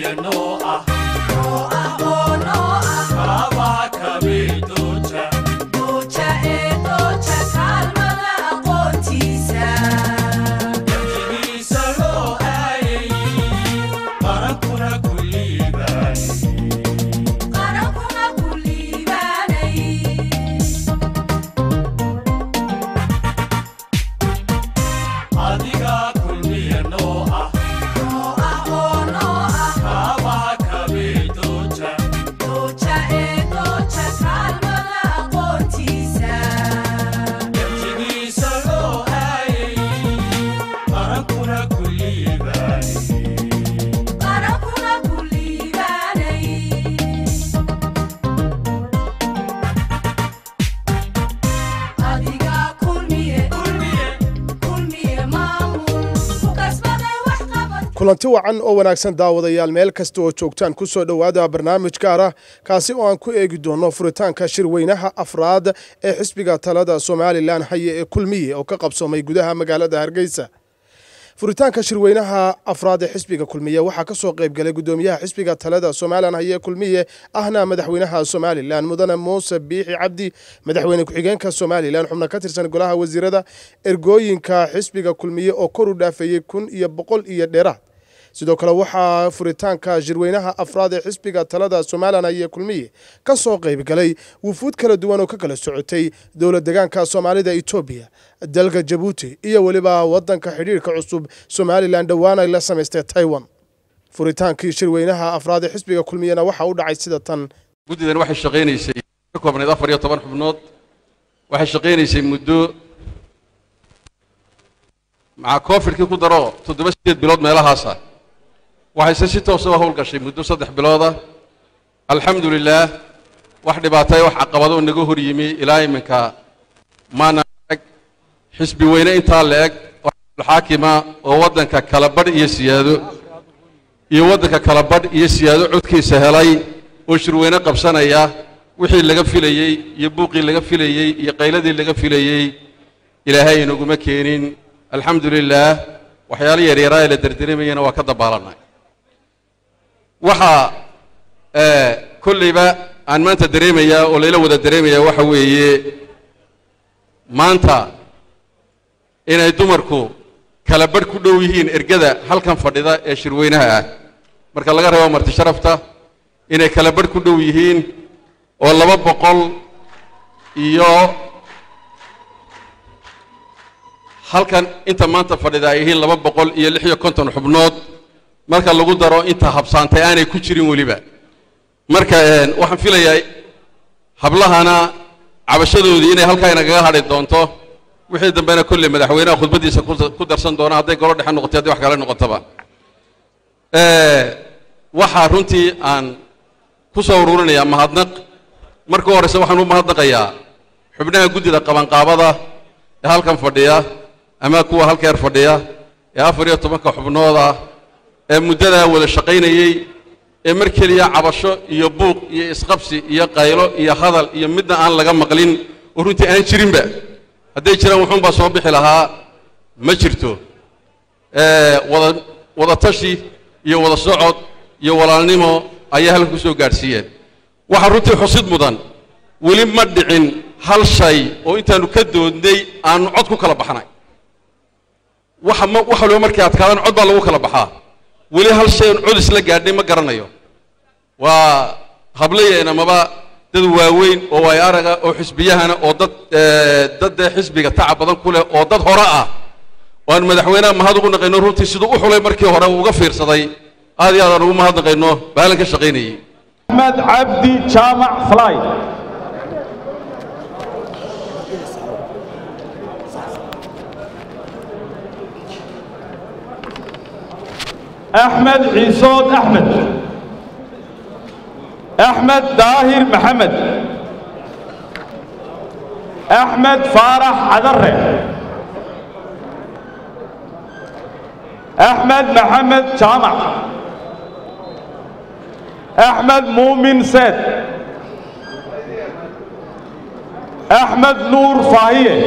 يا نوعة نوعة أو نوعة سابع كبير دوشة دوشة إيه دوشة كالمنا أقوتيسا يمجنيسا لوعي قرقنا كل باني قرقنا كل باني عديقا كل يا نوعة kulanti wacan oo wanaagsan daawadayaal meel kasta oo joogtaan ku soo dhawaada barnaamijka ara kaasi oo aan ku eegi doono furitaanka shirweynaha afraad ee xisbiga talada Somaliland haye ee kulmiye oo ka qabsoomay gudaha magaalada Hargeysa furitaanka shirweynaha afraad ee xisbiga kulmiye waxa ka soo qayb galay gudoomiyaha xisbiga talada Somaliland haye ee kulmiye ahna madaxweynaha Somaliland mudane Muuse Biixi Cabdi madaxweyne ku xigeenka Somaliland xubna ka tirsan golaha wasiirada ergooyinka xisbiga kulmiye oo kor u dhaafay 1500 dheeraad sidoo kale waxa furitaanka shirweynaha afraad ee xisbiga talada Somaliland haye kulmiye ka soo qayb galay wufuud kala duwan oo ka kala socotay dawlad deegaanka Soomaalida Ethiopia dalka Jabuuti iyo waliba wadanka xiriirka cusub Somaliland dhawaana la sameystay Taiwan furitaanka shirweynaha afraad ee xisbiga kulmiyana waxa uu dhacay sida tan gudidan waxa shaqeynaysay ka koobnayd 14 xubnood waxa shaqeynaysay muddo maca koofirka ku daro 7 bilood meelahaasa waxay si toos ah howl gashay muddo 3 bilood ah alxamdulillah wax dhibaatay wax caqabado naga hor yimi ilaahay minka maana xisbi weyne inta leeg xaakima oo wadanka kala badh iyo siyaado iyo wadanka kala badh iyo siyaado codkiisa helay oo shirweyne qabsanaya wixii laga filayay iyo buuqii laga filayay iyo qayladii laga filayay ilaahay inagu ma keenin alxamdulillah waxyaalaha yaryar ee la dirdirimeyna waa ka dabaalanay waxa kulliba aan maanta dareemaya oo leeyla wada dareemaya waxa weeye maanta inay dumarku kala badh ku dhow yihiin ergada halkan fadhida ee shirweynaha ah marka laga reebo marti sharafta inay kala badh ku dhow yihiin oo 200 iyo halkan inta maanta fadhida ay yihiin 200 iyo 56 xubnood marka lagu daro inta habsaantay aanay ku jirin waliba marka waxaan filayaa hablahana cabashadoodii inay halka inaga hadhay doonto wixii dambeena kulli madaxweynaha khudbadiisa ku darsan doona haday golo dhaxan noqotay haday wax kale noqotaba waxa runtii aan ku soo ururinayaa mahadnaq markii hore waxaan u mahadnaqayaa xubnaha gudida qaban qaabada halkan fadhiya ama kuwa halka fadhiya ee 14 xubnood ah muddada wada shaqaynayay ee markeliya cabasho iyo buuq iyo isqabsi iyo qaylo iyo hadal iyo midna aan laga maqlin runtii aan jirinba haday jiraan wuxuu ba soo bixi lahaa ma jirto wada tashi iyo wada socod iyo walaalnimo ayaa halku soo gaarsiiyeen waxa runtii xusid mudan wali ma dhicin hal shay oo intaanu ka doodnay aan cod ku kala baxnay waxa loo markii aad kaadan cod baa lagu kala baxaa ولي هالشيء عدس لقادني ما قرنايو وهبليه أنا ما با تدواوين أو يارجع أو حسبيه أنا أو ضد حسبي تعب هذا كله أو ضد هراء وأنا مدحونا ما هذا قلنا قينور هو تصدق وحلا مركي هراء وقفير صداي هذه هذا روما هذا قينور بالك الشقيني أحمد عبدي جامع فلاي أحمد عيسود أحمد داهر محمد أحمد فارح عذره أحمد محمد جامع أحمد مؤمن سيد أحمد نور فاهية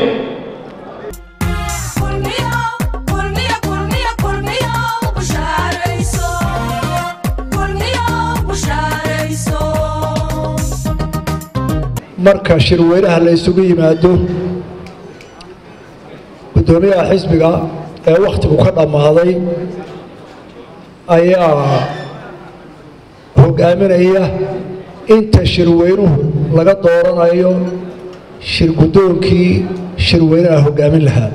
marka shirweynaha la isugu yimaado gudoomiyaha xisbiga ee waqtigu ka dhamaaday ayaa hogaaminaya inta shirweynuhu laga dooranayo shir gudoonkii shirweynaha hogaamin lahaa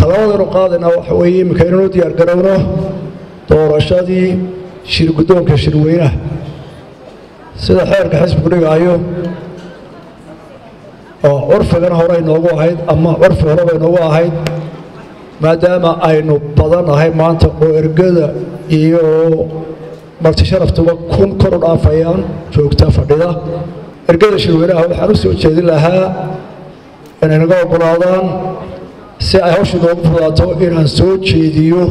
talabadan qaadana waxa weeye imika inuu diyaar garowno doorashadii shir gudoonka shirweynaha sida xeerka xisbigu dhigaayo oo urfigana hore inoogu ahayd ama urfi horeba inoogu ahayd maadaama aynu badanahay maanta oo ergada iyo marti sharaftuba kun kor u dhaafayaan joogta fadhida ergada shirweynaha waxaan u soo jeedin lahaa inay naga ogolaadaan si ay hawsha noogu fudaato inaan soo jeediyo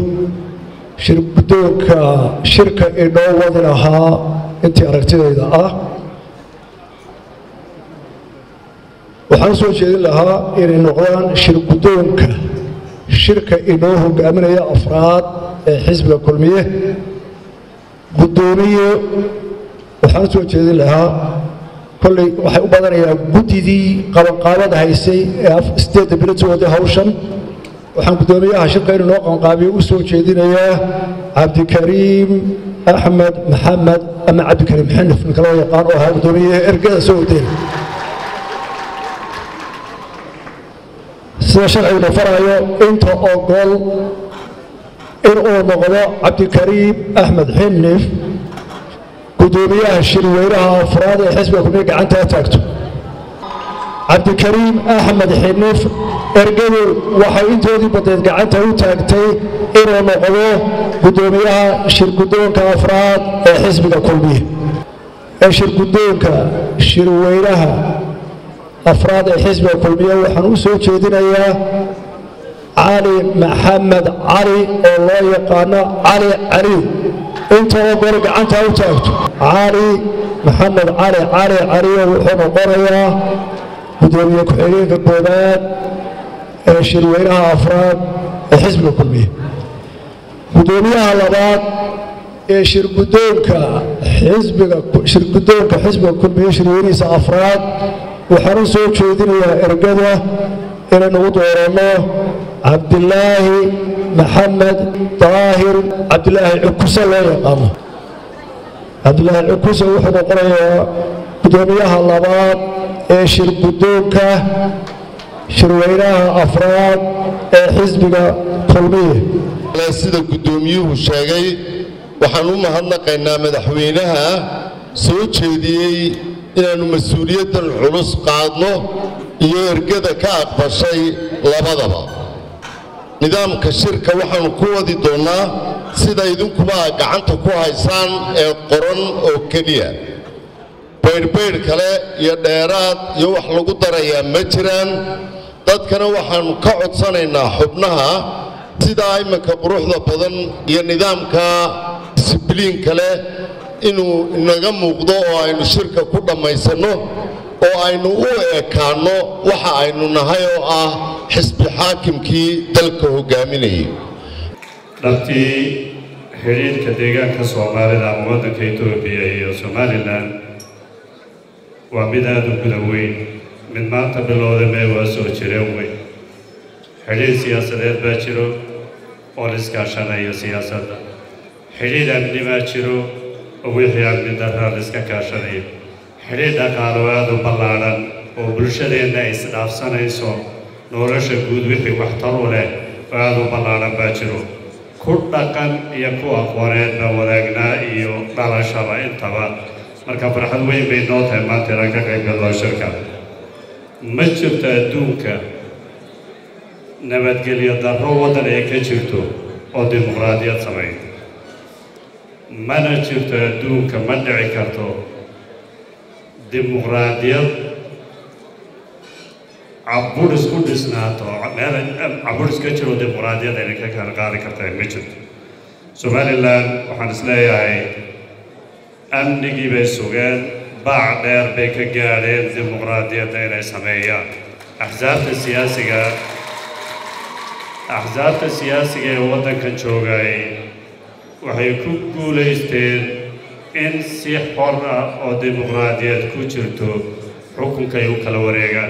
shir gudoonka shirka inoo wadi lahaa intii aragtidayda ah waxaan soo jeedin lahaa inay noqdaan shir gudoonka shirka inoo hogaaminaya afraad ee xisbiga kulmiye gudoomiye waxaan soo jeedin lahaa kolay waxay u badanayaan gudidii qabanqaabada haysay ee stability wada hawshan waxaan gudoomiyaha shirka inoo qabanqaabiyo u soo jeedinayaa cabdikariim axmed maxamed ama cabdikariim xanaf ninka loo yaqaan oo ahaa gudoomiyaha ergada soo wadeen sida sharciga farayo inta ogol inuu noqdo cabdikariim axmed xanaf gudoomiyaha shirweynaha afraad ee xisbiga kulmiye gacanta taagto cabdikariim axmed xanaf ergadu waxay intoodii badeed gacanta u taagtay inuu noqdo gudoomiyaha shir gudoonka afraad ee xisbiga kulmiye ee shir gudoonka shirweynaha أفراد الحزب الكلمية وحنوسو تشيدينيا علي محمد علي الله يقانا علي علي أنت وبرق أنت وتاكت علي محمد علي علي علي وحنا قرية بدون يكحلين في البلاد شروينها أفراد الحزب الكلمية بدونها لبعض شركتونك حزب الكلمية شرويني سأفراد وحنا سو جيدينيا ارغدا الى نو دورانو عبد الله محمد طاهر عبد الله العكوسه لو يقام عبد الله العكوسه وحنا قريا بدوميها لباد اي شر بدوكا شروينها افراد اي حزبنا قلبيه لا سيده قدوميهو شيغاي وحنا ما هدلقينا مدحوينها سو جيديي إننا مسؤولية العلوس قادنا يركض كعب شيء لا بضبا نظام كشركة وحن قوة دونا سيدا يدوكم عن تقوى إنسان القرن أو كليا بير كلا يدارات يوحلو قدر يا متران تذكر وحن كعد سنة حبناها سيدا أي مكبروح ذا بدن يا نظام كسبلين كلا إنه نجمع قضاء إنه شركة كذا ما يسنو أو إنه هو كانوا وحى إنه نهاية حسب حاكم كي تلقه جامني. رحتي هريد كديجا كسومالي لامود كيتو بيا سوماليلاند وابدا دكتوروين من ما تبلور ما وسوتشيروين هريد سياسة باشرو أولس كاشنا يسياسة هريد أمني باشرو ويحيى من دارها لسك كاشرين حريدا كالواد وبلالان وبرشدين إسلاف سنيسو نورش جود ويحيى وحتروله واد وبلالان باشرو كردا كان يكو أقوارين بوراقنا إيو دارشابا إنتبا مركب فرحوي بينوت ما تراك كيقلوا شركة مجبت دوكا نبت قليا دارو ودن إيكشرتو أو ديمقراطية سمعين mana jirto adduunka ma dhici karto dimuqraadiyad cabur isku dhisnaato cabur iska jiro dimuqraadiyad ayna ka qaadi kartaa ma jirto somaliland waxaan isleeyahay amnigii bay sugeen baac dheer bay ka gaadheen dimuqraadiyadda inay sameeyaan axsaabta siyaasiga ee waddanka joogay waxay ku guulaysteen إن سيح حرة أو ديمقراطية كوتشرتو حكم كيو كالوريغا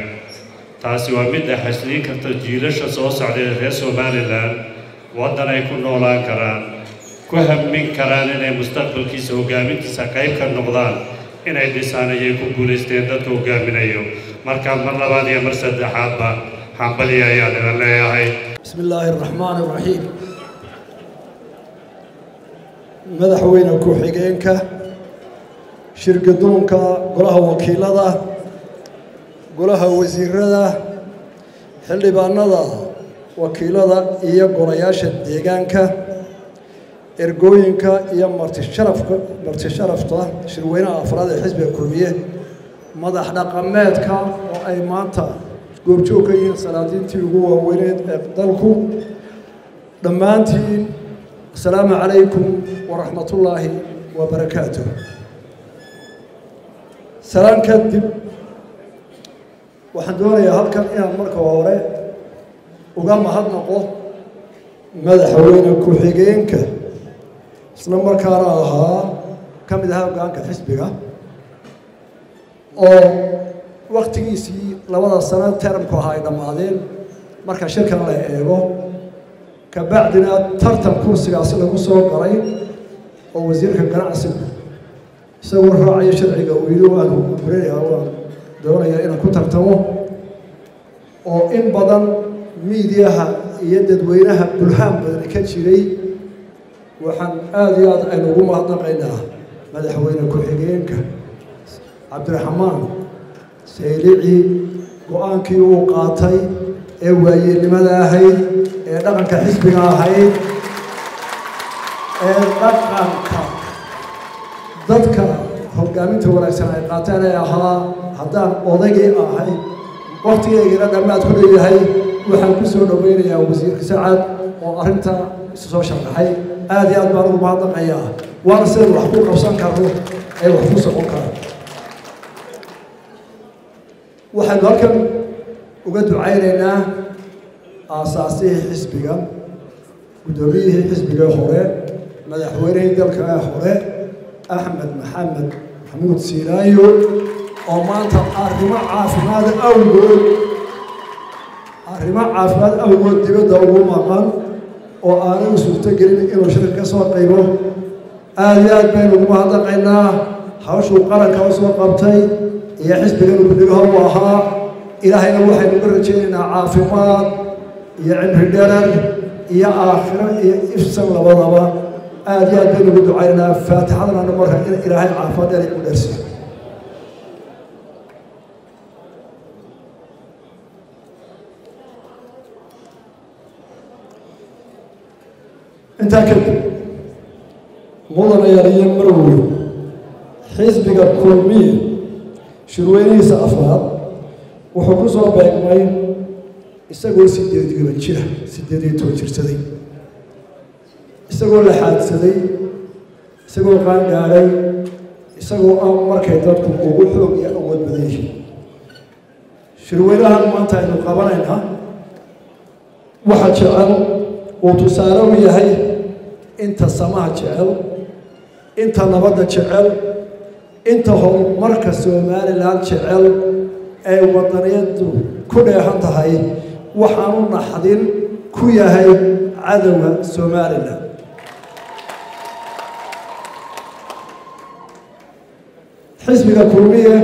تاسي ومدة حسنين كتجيلش صوص على الرئيس سوماليلاند ودن أي كنولان كران كهم من كران إن مستقبل كيس هجامين كساقيب كالنقضان إن أي ديسانا يكون قولستين دات هجامين أيو مركب من لبعض يمرسد حابة حنبلي أيان الله يهي بسم الله الرحمن الرحيم madaxweynaha ku xigeenka shirkadunka golaha wakiilada golaha wasiirada xildhibaanada wakiilada iyo golayaasha deegaanka ergooyinka iyo marti sharafta shirweynaha afraad ee xisbiga kulmiye madax dhaqameedka oo ay maanta goobjoogka iyo salaadiintii ugu waaweyd ee dalku dhamaantiin السلام عليكم ورحمة الله وبركاته. سلام كاتب وحدوني هلكا إلى مركب هوري وقام هذا نقول ماذا حولنا كوحيجينك سلام مركب راها كم ذهب قام كحسبها أو وقت يسي لو هذا السنة ترم كهاي دمادين مركب شركة لا إيوه كبعدنا ترتب كرسي عصير مصر قريب أو وزير كقناع عصير سوى الراعي الشرعي ويلو أنه بريء أو دورة يأنا كترتمه أو إن بدن ميدياها يدد وينها بالهم بدن كتشري وحن آذيات أنه هم أطلقينها مدح وين كحيينك عبد الرحمن سيلعي وأنكي وقاطي أوي لماذا هي لقد كحزب هاي لقد ضدك هجامته ولا سنة قاتل ياها هذا أوضعي هاي وقت يجرد ما تقول هاي وحنكسر نبير يا وزير سعد وأنت سوشيال هاي هذه أدوار بعض أيها وارسل الحقوق وصان كروه أي وحوس أوكا وحنركب وقد عيننا أساسي حزبيا ودوريه حزبيا خورة مدحورين ذلك خورة أحمد محمد حمود سيرايو أمان تقارب عافماد أول أرمى عافماد أول تبي دورو مقام وأنا سوتجرين إلى شركة سوقيبه آليات بين المهضة عنا حوشوا قرن كوسوا قبتي يحزبيا وبدوها وها إلهي نوحي نبرجينا عافماد يعن هدران يا آخر يا إفسان لبضبا آديات دين بدعينا فاتحة لنا نمرها إلهي عافات يلي مدرسي انت أكد مضن يلي مروي حزبك الكلمي شرويني سأفراد وحبوسوا باقمين isagoo sideed iyo toban jirsaday isagoo la xaadsaday isagoo qaan gaaray isagoo aan markay dadku ugu xoog iyo awood badan yihiin shirweynahan maanta aynu qabanaynaa waxa jecel oo tusaale u yahay inta samaha jecel inta nabadda jecel inta horumarka Soomaaliland jecel ee wadaniyadu ku dheehan tahay وحنون نحضن كويا هاي عدوى سوماليلاند حزبنا الكورمية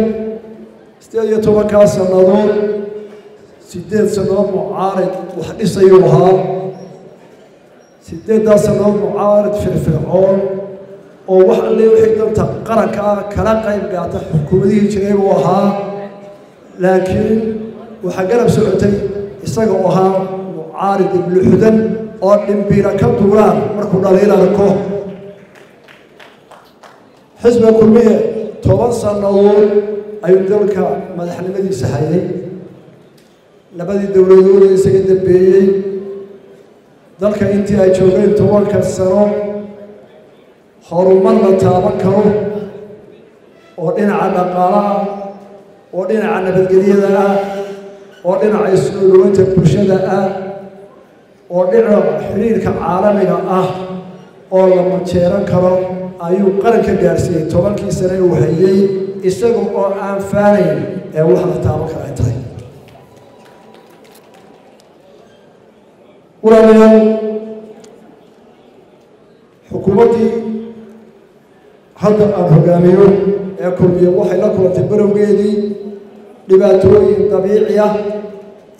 ستيل يتوقع سنادور 6 سنوات معارض وحديث يوها 6 سنوات معارض في الفرعون ووحن اللي وحيدا تقركا كرقا يبقى تحكم ذي جريبوها لكن وحقلب سعودي isagoo ahaa mucaarid luxdan oo dhimbiira ka duuran markuu dhaliilada ko xisbiga kulmiye 10 sanadood ayuu dalka madaxnimadiisa hayay labadii dawladood isaga dambeeyay dalka intii ay joogeen 10 sano horumar la taaban karo oo dhinaca dhaqaalaha oo dhinaca nabadgelyada ودنا يسولون تبشرنا ودنا حريرك عالمنا oo la mujeeran karo ayuu qaranka gaarsiiyay 10 sano oo hayay isagu oo aan faarayn ee wax la taaban kara intay walaal hukuumadii hadda aan hogaamiyo ee kurbiya waxay la kulantay barowgeedii dhibaatooyin dabiici ah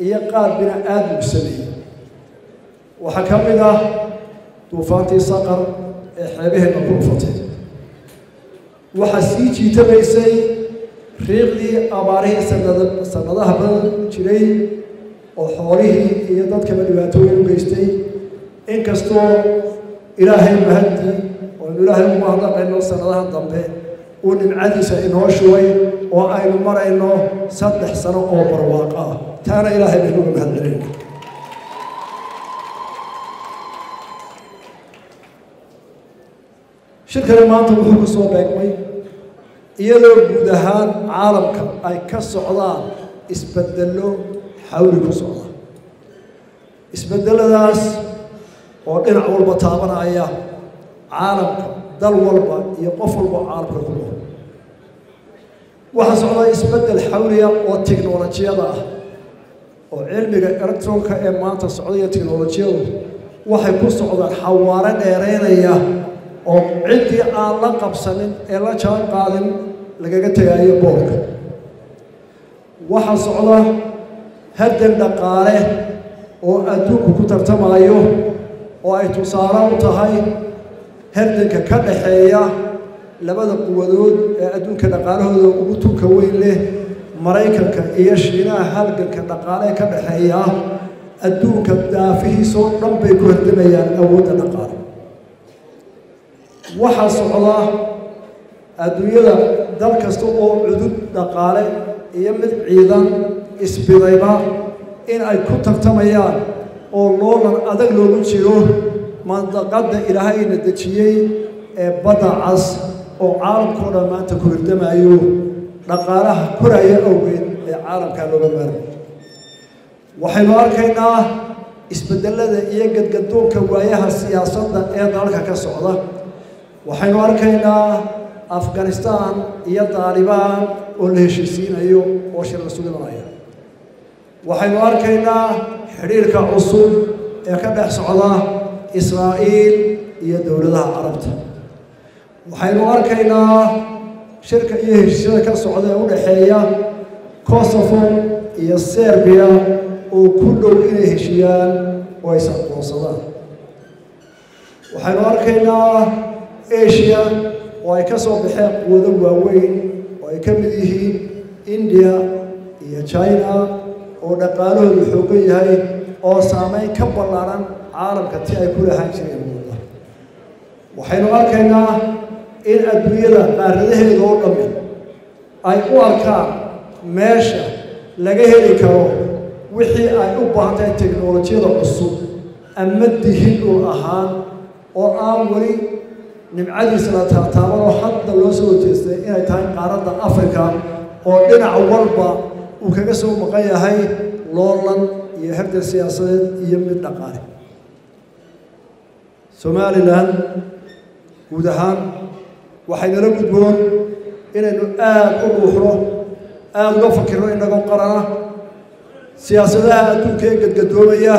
iyo qaar bina aadam sameeyay waxa kamida طوفانتي صقر حبيها مكروفتي وحسيتي تبيسي ريقي أباري سندها بل جري وحوله يضد كما دباتوي وبيستي إن كستو إلهي مهدي والإله المهضب إنه سندها الضمبي وننعدس إنه شوي وآي المرأة إنه صدح سنة أو برواقة تانا إلهي بهنوب مهدرين شكراً مانتو بحكو سوى باقمي إيالو بودهان عالمك أي كالسعودان إسبدلو حاولي كالسعودان إسبدلو داس وإن عول بطابنا أياه عالمك دل والبا يقف البا عالمك كله وحسعودان إسبدل حاولي والتكنولوجيا دا وعلمك إرتونك إمانتا سعودية تكنولوجيا وحيكو سعودان حواران إيرين أياه وعندي على قبسنين إلا شان قادم لقيت يا بورك وحصل على هدم دقاره وأدوك كتر تمايو وأتصارع تهاي هدم ككل حياة لبعض القوادود أدوك دقاره وأتوك ويله مريكا كيشينا هلق كدقاره كل حياة أدوك دافيه صور ربي كهدميا أود دقاره وحصل الله أدوية ذلك استوى عدود دقائق يمد عيدا إسبيضيبا إن أي كتر تميان أو لولا أدق لون شيوه من ضقد إلهي ندتشي بدع عص أو عالم كره ما تكون دمايو دقائق كره يأوين عالم كانوا بمر وحوار كنا إسبدل هذا يقد قدوم كوايها السياسة إذا ذلك كسعودة وحين أركينا أفغانستان هي طالبان والهشيسين أيو وشير رسول الله وحين أركينا حريرك عصور يكبح سعودة إسرائيل هي دولتها عربتها وحين أركينا شركة يهشيسين سعودة ونحية كوسوفو هي صربيا وكل الهشيان ويسعد وصلاه وحين أركينا إيشيا ويكسر بحق وذواوين ويكمله إنديا هي تشاينا ونقاله الحقيقي هاي أو سامي كبرنا عالم كتير كل حاجة يموتها وحين أركنا إن أدوية قارده دور قبل أي أركا ماشى لجهه الكرو وحي أي أبعد التكنولوجيا القصو أمده الأهان وأمري نبعد سنة تامر حتى لو سويت إن تاين قارة أفريقيا أو إن عوالبا وكجسوا مقايا هاي لورن يهرد السياسات يمد نقاري سوماليلاند ودهان وحين رجل بون إن الآن أبوه آن نفكر إن نقوم قرنا سياساتها توكي قد قدومية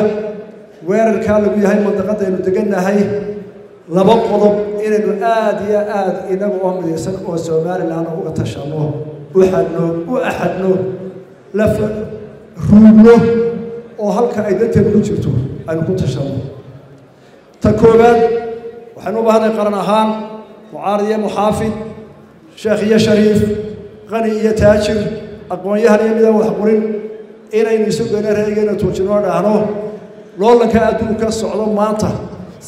وير الكالب هاي منطقة إنه تجنا هاي لابد قضب إنه آد يا آد إنه أمر يسن وسومال اللي أنا أتشامه وأحدنه لف روبله وهلك أيضا تبلوجته أنا كنت أتشامه تكوبان وحنو بهذا قرنهان معارض محافظ شيخ شريف غني تاجر أقوى يهري بذا وحقرين إنه يسوق إنه رجعنا توجنور عنه لولا كأدوك السعودة ماته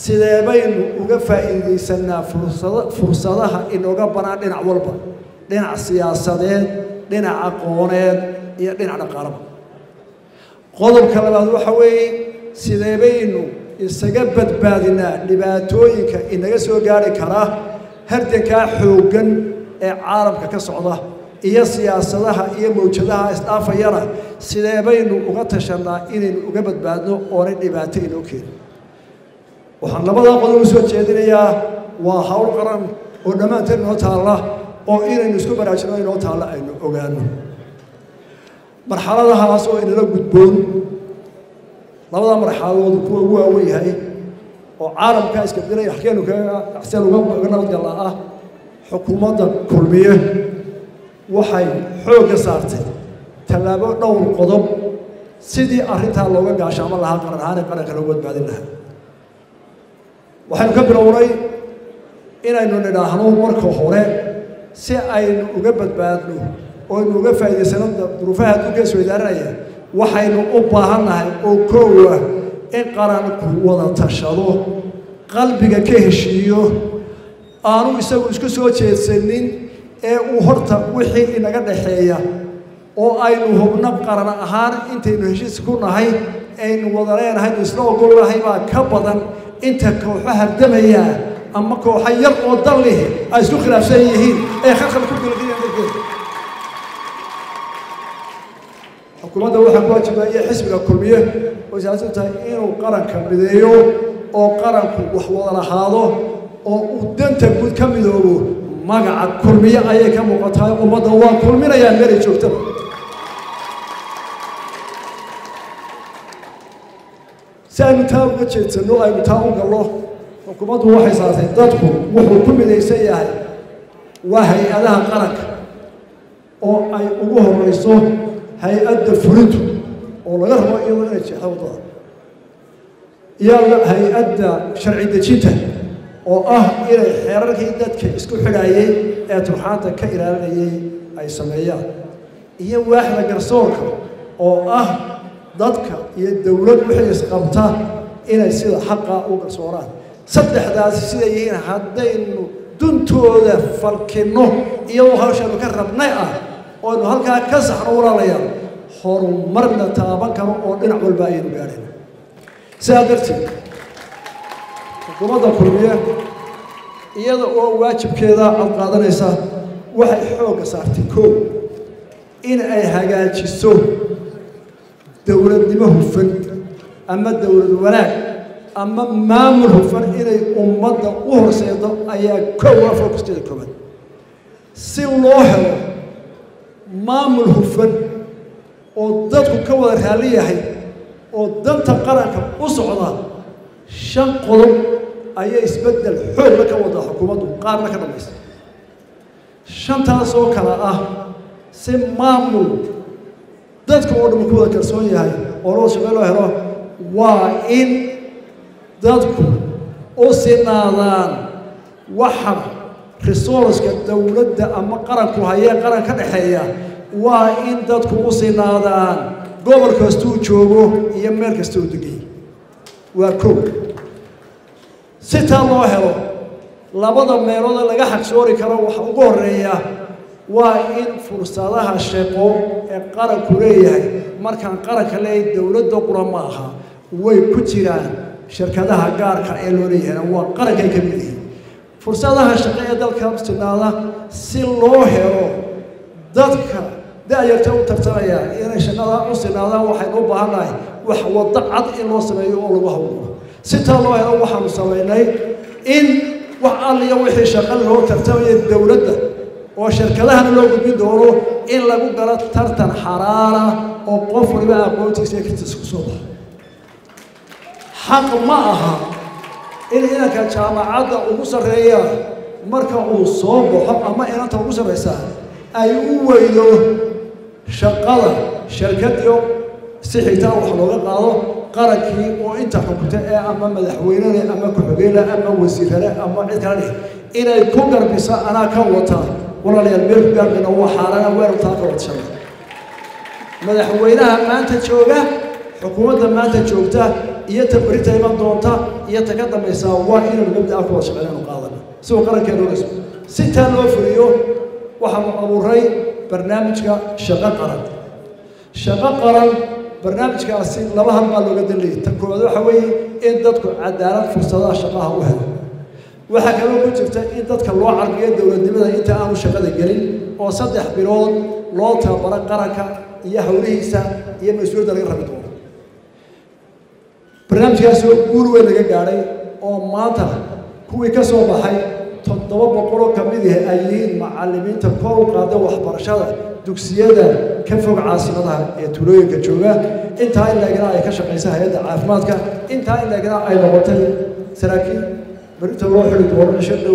سيدايبين وقفا إن سنة فرصتها إن وقفنا لنا عوالبا لنا السياسات لنا عقونات لنا عقارب قضب كلمات وحوي سيدايبين استقبت بادنا لباتويك إن يسوى قاري كراه هردك حوقا عربك كسعودة إيا سياستها إيا موجودها إسلافا يرى سيدايبين وقتشنا إن وقفت بادنا ورد لباتين وكيل waxaan labada qodob soo jeedinayaa waa hawl qaran oo dhamaanteed noo taala oo inaynu isku baraajino inoo taala aynu ogaano marxaladahaas oo inala gudboon labada marxaladood kuwa ugu waaweyn yahay oo caalamka iska dilay xaqiiqadu ka xisaan uga nabad galaa ah xukuumadda kulmiye waxay xoog saartay talaabo dhowr qodob sidii arinta looga gaashaamo lahaa qaran ahaan qaran kala wadbaadin lahaa waxaan ka bilownay inaynu nidhaahno marka hore si aynu uga badbaadno oo aynu uga faa'iideysano duruufaha dadka soo daaraya waxaynu u baahanahay oo koowa in qaranku wada tashado qalbiga ka heshiyo aanu isagu isku soo jeedsanin ee uu horta wixii inaga dhaxeeya oo aynu hubnab qaran ahaan intaynu heshiis ku nahay aynu wada leenahay isla ogolahay baa ka badan inta kooxaha damaya ama kooxa yar oo dal leh ay isku khilaafsan yihiin ee khalkhal ku galaayeen xukuumadda waxaa waajibaya xisbiga kulmiye oo saasinta inuu qaranka mideeyo oo qaranku wax wada lahaado oo uu danta guud ka midoobo magaca kulmiye ayay ka muuqataa ummadda waa kulminayaan meel joogta سأنتهى وجهت إنه أي متاعون الله حكومته واحد صارت ضدكم وحول كل من يسيئه وهي أذاه قرك أو أي أبوه الرئيسون هي أدى فرده والله غير ما يقول إيش حوضه يلا هي أدى شرعي دشيته أو إلى حرارة إدتك إسكو حلاية أتروحاته كإلى أي سمايا هي واحد جرسونك أو dadka iyo dawladdu waxay isqabtaan inay sida xaqqa u qarsooraan saddexdaas sida yihiin hadaynu duntooda falkino iyo hawshadu ka rabnay ah oo halka ka saxro walaalayaan horumarna taaban karo oo dhinac walba ay gaareen saadarti xukuumadda kulmiye iyada oo waajibkeeda aan qaadanaysa waxay xoog saartay koob in ay hagaajiso دولتنا هفن أما الدولة ولا أما ما مرهفن إلى أمضى وهرسيضة أي كوا فوكستي الكمل سيلوه ما مرهفن وضد كوا الحالية وضد تقرأك أصعدا شنقل أي إسبدل حولك وضع حكومته قارنك الرئيس شنطة سوكرة سمامو dadka oo dhum ku wada kalsoon yahay oo loo shaqeeyo helo waa in dadku oo sinaadaan waxa resources-ka dawladda ama qaranku hayay qaran ka dhaxeeya waa in dadku oo sinaadaan gobol kasta uu joogo iyo meel kasta uu degay waa koob sitaa loo helo labada meelood laga xaqsoori karo waxa ugu horeeya وإن فرصتها الشقو قرا كوريا مركان قرا كلي دولة قرماها ويكتيران شركتها قاركا إلوريا وقرا كبيرين فرصتها الشقية دالكام سنالا سلوهيرو دالكا داير توترتايا إن شنالا وسنالا وحيدوبا هاي وحوضعت إن وسنايا وهو ستا لوهيرو وحلو سويناي إن وحاليا وحي شغله ترتايا الدولة وشركتها لو بدورو إن لو قالت ترتن حرارة أو قفل بقى قوتي سيكتس كسوبة حق معها إن إنك جامعات ومصر ريال مركب وصوب وحق أما إن أنت ومصر ريسان أي ويلو شقالة شركة يوم سيحيتها وحلوغة قالوا قركي وإنت حكمتها أما مدحوينة أما كحبيلة أما وزيرة أما عدراني إن الكونغر بيسا أنا كوتا ولا للبيرك قال هو حارنا وين طاقة وتشرب مدحوينها ما أنت تشوفها حكومة ما أنت شوفتها يتبريتها من دونتها يتقدم يساوى إن المبدأ أقوى شغلة مقاضلة سوى قرن كيلوريسم 6000 ريال وحم أبو الري برنامج شقاقرن شقاقرن برنامج كاسين لما هم قالوا قد اللي تكون هذا حوي إن دتكو عدالة فرصة شقاها وهذا waxaa kaloo ku jirta in dadka loo carqiyo dawladnimada inta aanu shaqada galin oo saddex bilood loo tabaro qaranka iyo hawlihiisa iyo mas'uuliyadda laga rabo barnaamijkaas oo guul weyn laga gaaray oo maanta kuwii ka soo baxay 700 ka mid ah ayay macallimiinta kor u qaaday waxbarashada dugsiyada ka fog caasimadaha ee tuulooyinka jooga inta ay lagana ay ka shaqeysa hay'adda caafimaadka inta ay lagana ay noqotay saraakiil marinta loo xidhi doono shaqo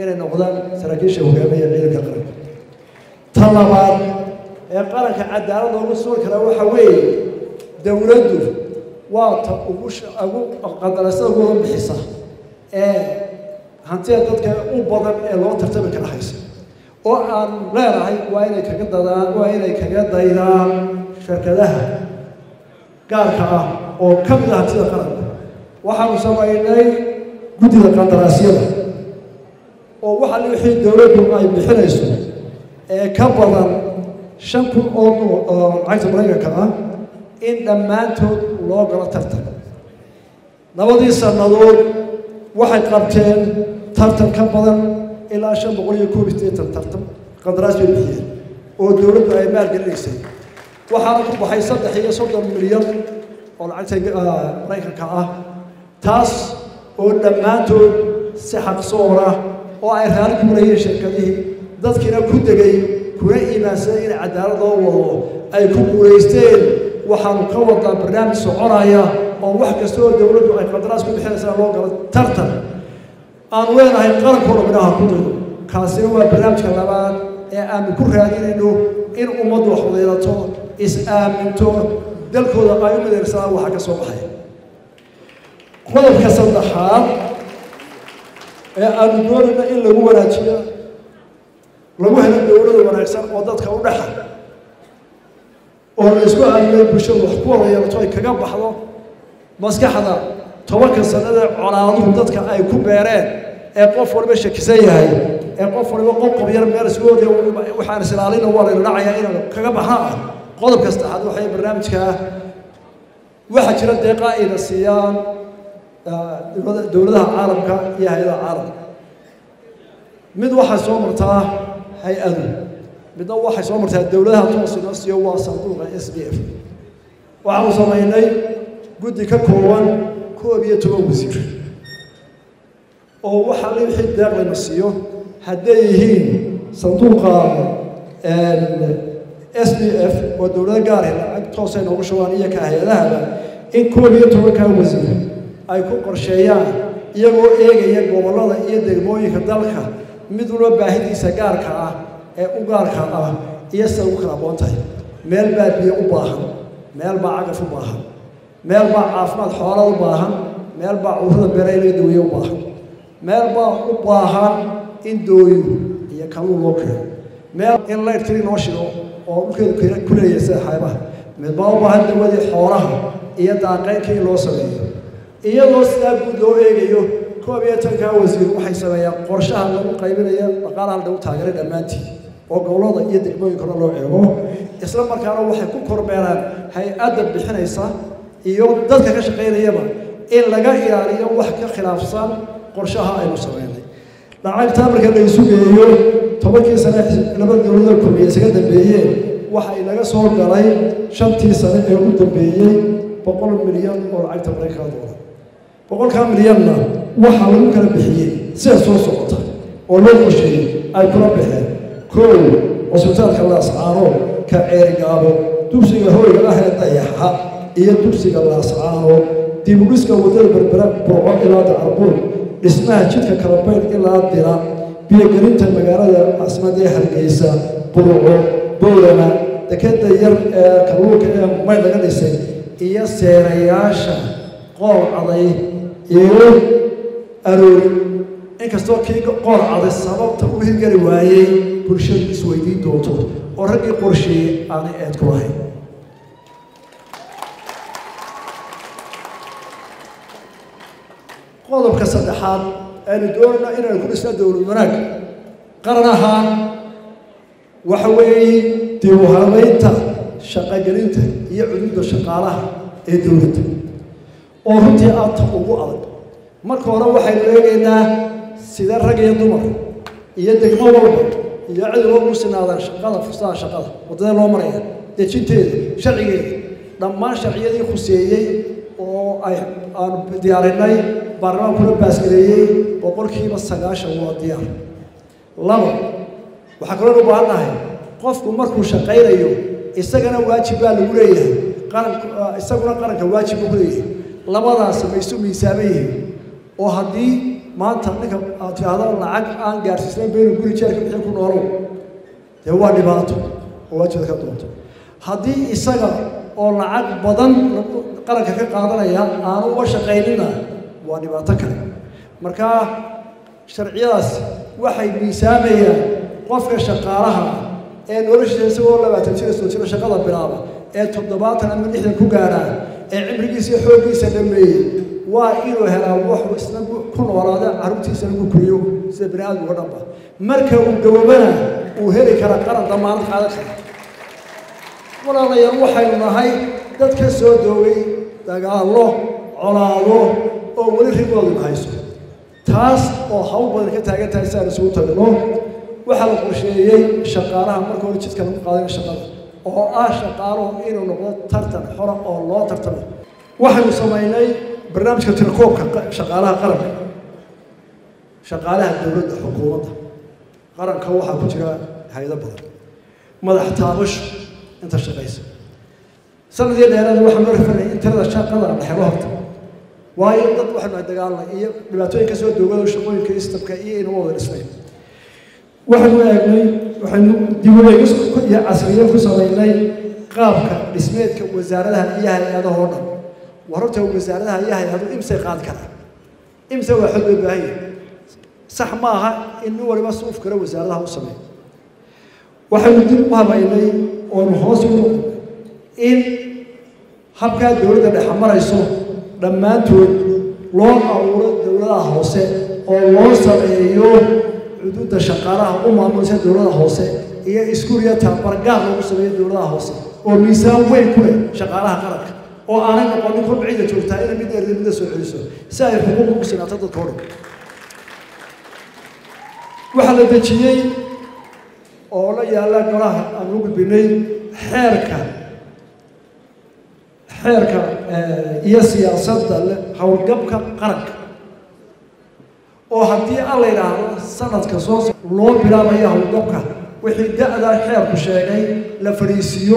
inay noqdaan saraakiisha hogaamiya ciidanka qaranka talabaad ee qaranka cadaalad oo soo kala waxa weeye dawladdu waata ugu shaqo qadarasada ugu bixisa ee hantiya dadka u badan ee loo tartami kara haysa oo aan leeyahay waa inay kaga dadaan waa inay kaga daydaan shirkadaha gaarka ah oo ka mid ah hantida qaranka waxaanu sameeynay guddiga qadarasyada oo waxa la wixii dawladdu ay bixinayso ee ka badan 5,000 oo lacagta maraykanka ah in dhammaantood loo galo tartan labadii sannadood waxay qabteen tartan ka badan ilaa 500 tartan qadaraas u bixiyeen oo dawladdu ay maalgelisay waxaa ku baxay 3.3 milyan oo lacagta maraykanka ah taas oo dhammaantood si xaq soor ah oo ay raali ku leeyihiin shirkadihii dadkiina ku degay kuna iimaansan in cadaalad oo wado ay ku guuleysteen waxaan ka wadaa barnaamij soconaya oo wax kasta oo dawladdu ay qadaraas ku bixinaysaa loo galo tartan aan weenahay qaranka horumaraha ku jiro kaasina waa barnaamijka labaad ee aanu ku raadinayno in ummaddu wax wadaelato is-aaminto dalkooda ay u midaysaan waxa ka soo baxay qodobka saddexaad ee aanu doonayno in lagu wanaajiyo lagu helo dawlad wanaagsan oo dadka u dhaxaysa oo isku aadnay bulshada wax ku horeeyato ay kaga baxdo maskaxda tobanka sanada colaadu dadka ay ku beereen ee qof walba shakisan yahay ee qof walba qof yar meel iswooday waxaan islaalina waa la dhacayaa in kaga baxaan qodob kasta aad waxay barnaamijka waxa jira deeqaayda siiyaan dawladaha caalamka iyo hay'adaha caalamka mid waxa soo martaa hay'adu midna waxa soo martaa dawladaha toosinaas iyo waa sanduuqa SDF waxaanu sameeynay guddi ka kooban 12 wasiir oo waxa la wixii deeq la nasiyo haday yihiin sanduuqa SDF oo dawlad gaar ah toos ay ugu shaqaynaya ka hay'adaha in 12 ka wasiir ay ku qorsheeyaan iyagoo eegaya gobolada iyo degmooyinka dalka mid walba baahidiisa gaarka ah ee u gaarka ah iyo sawir kala boontahay meel baabiye u baahan meel baacaf u baahan meel baa caafimaad xoolaha u baahan meel baa ururada beeralayda u baahan meel baa u baahan in dooyo iyo kaluu loo keeno meel in la tirtiri noo shiro oo dhulkeeda ku leeyahay xayawaanka meel baa u baahan dawadii xoolaha iyo daaqayntii loo sameeyo iyadoo sidaa guud loo eegayo koobiyatanka wasiir waxay sameeyaan qorshaha lagu qaybinayo dhaqaalaha lagu taageero dhammaantii oo gobolada iyo degmooyinka loo eego isla markaana waxay ku kormeeraan hay'adda bixinaysa iyo dadka ka shaqeynayaba in laga ilaaliyo wax ka khilaafsan qorshaha ay u sameeyeen lacagta marka la isugu geeyo 10 sano labada dawlad ku bixisaga dambeeyay waxay laga soo galay 5 sano ee ugu dambeeyay 100 milyan oo lacagta maraykanka 100 milyanna waxa lagu kala bixiyay si soo socota oo loo qorsheeyay ay kula baxeen kow hospitaalka laascaano ka ceerigaabo dugsiga hooyga ah ee dayaxa iyo dugsiga laascaano dib u dhiska wadada berbera burco ilaa darbuur dhismaha jidka kalabayd ilaa dira biyogelinta magaalada casmada ee hargeysa burco bowlana dekedda yar ee kalluunka ee may laga dhisay iyo seerayaasha qoor caday iyo aroori inkastoo kii qoor caday sababta u hirgeli waayey bulshada isweydiin doonto oo raggii qorsheeyey aanay eed ku lahayn qodobka saddexaad aynu doonayna inaynu ku dhisna dowlad wanaag qaran ahaan waxa weeye diiwaanaynta shaqagelinta iyo cududa shaqaalaha ee dowladda oo runtii aad ugu adag marka hore waxay leegaynaa sida rag iyo dumar iyo degmo walba iyo cid loogu sinaadaan shaqada fursadda shaqada wadada loo maraya dejinteeda sharcigeeda dhammaan sharciyadii khuseeyey oo ay aan diyaarinay برنامج كله باسكرية بقولك بس سجاش واديار لما وحكرنا بعضنا قف ومركو شقير اليوم استجنا واجب على غريه قرن استجنا قرن واجب غريه لما راس ميسوم يساميه وهدي ما ترنك هذا العق عن جارسين بين غري شركة بيكون أرو هو نباته هو شركة نباته هدي استجنا والعق بدن قرن كقاعدنا يا أنا وشقيرنا ونباتك مركا شرعياس واحد بيساميه قف شقارها إن ورشة سووا ولا بتمشي السوشيال شغلة برابة، إن تضباط أنا من إحدى الكوجارة، إن عمري يصير حوالي سلمي، وإله هلا وح وإسلام كل وراء عروتي سلموا كريو سبراد وربا، مركب دوبنا وهلك على قرن ضمان حالته، ولا لا يروح إلنا هاي تتكسر دوي تقال الله على الله أو ولا في بعض الناس، تاس أو حاول بدك تاجي تاجي سوته منه. وحلق وشيء شقارها مركو رجيت كلام قاضي الشقار أو شقاره إنه نقطة ترتن حرق أو الله ترتن واحد وسميناي برنامج كتركوب شقارها قرن شقارها الدولة حكومتها قرن كوحة كتير هاي ذبر ما لحتاجش أنت الشقيس سنة دي اللي أنا واحد نعرف إن إنترنت الشقارة الحوارات وايد ضد واحد عند قالنا إيه بلاتوي كسر الدولة وشقول كريست بكائي إنه هو الإسلام waxaan u eegnay waxaan dib u eegis ku ya casriyeed ku sameeynay qaabka dhismeedka wasaaradaha iyo hay'adaha oo dhan wararta wasaaradaha iyo hay'aduhu imsay qaad karaan imsay waxa loo baahan yahay sax maaha in waliba soo fikro wasaaradaha u sameeyo waxaan dib u habaynay oo hoos u in habka dawladda dhexe marayso dhamaantood loo abuuro dawladaha hoose oo loo sameeyo ودود الشقارة وما مسجد دولة حوسة هي إسكوريا تبرجها مسجد دولة حوسة وميزان وين كل شقارة قرق وأنا قبل كل بعيدة شو تعالى بدي أرد بدي أسوي حلو سائر حقوق مسلمات تطور وحلا تجيء أولا يلا نراه أنوق بني حركة يسيا صدل حول جبكة قرق وهدي الله يرحمه سنة كسوس لون برامية هودوكا وحيد هذا الحير كشيء لفريسيو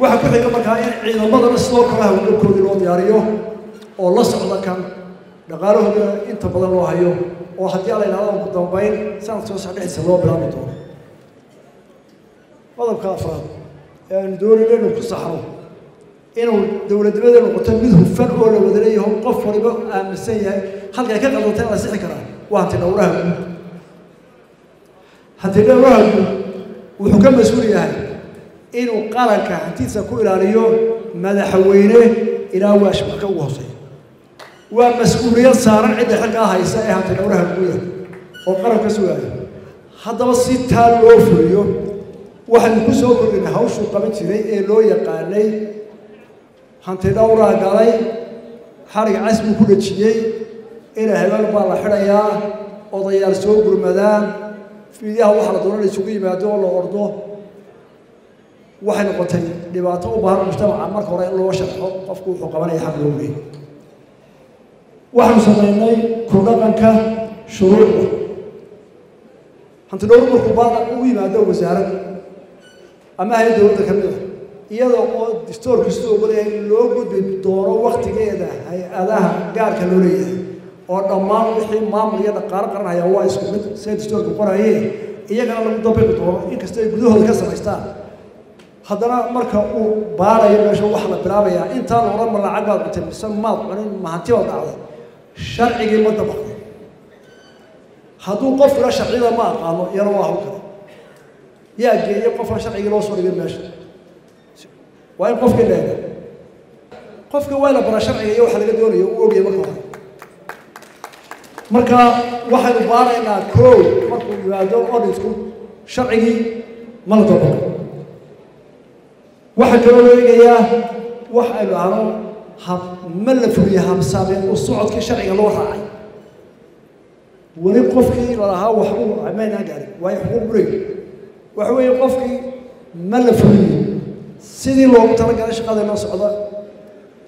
وحكيت لك مكاين إذا ما درس لوكره وقلت قلبي مودياريو الله سبحانه كان نقاره أنت بدل الله يو وحدي على العالم قدام بين سنة توسع لحسن الله برامتون هذا بكافر يعني دوري لنا بصحراء إنه دولة بدر وتمدهم فرقوا ولا بدريهم قفوا لبقى من السيء حلقة كذا الله تعالى سحكرها وأنت نورهم هذا الواحد وحكم سوريا إنه قرك حتى سكوا إلى اليوم ماذا حوينه إلى واش مكوهصي ومسؤولية صار عنده حقها يساعي هذا الورها كلها وقرك سوريا هذا بسيط هالو في اليوم واحد كسوق من هوش وقامت لي لو يقالي هنت دورة قالي حرق عزم كل شيء إلى هلال بالحرية وضيار سوق رمضان في ذي هو حلا دولة سوقي ما دولة أرضه واحد قتيل لبعضه بهر المجتمع عمر كوري الله شرحه أفكوا حقبنا يحملون به واحد صديقنا كنا كان شروطه هنتدور بالخبارة قوي ما دولة وزارة أما هي دولة كاملة إذا قد دستور كستور ولا لوجود بالدورة وقت جيدة هي أذاها جار كالورية ودمان الحين ما مريض قرقرنا يا وايس كنت سيدستور كبرى إيه إيه قال لهم ضبط طوال إيه كستي بدوه الكسر يستان هذا مركه وبارة يبغى شو وحلا برابيا أنت أنا ورا مرة عقد بتسمى ما ضمن ما هتيجي وضعه شرعي جي مطبق هذو قفر شرعي ما قالوا يرواه كذا يا جي يقفر شرعي جي لوصل يجيب ماشي وين قف كده قف كوالا برا شرعي يوحل قدوري ووجي مكواه marka waxay u baaraynaa koow markuu yimaado odisku sharcigi ma la dabaqo waxa kale oo leeyahay wax ay aanu hab ma la fuliyo habsaabeen oo socodka sharciga loo raacay wali qofkii lahaa wax uu ameena gaari way xuquuqri wax way qofkii ma la fuliyo sidii loogu talagalay shaqada inoo socda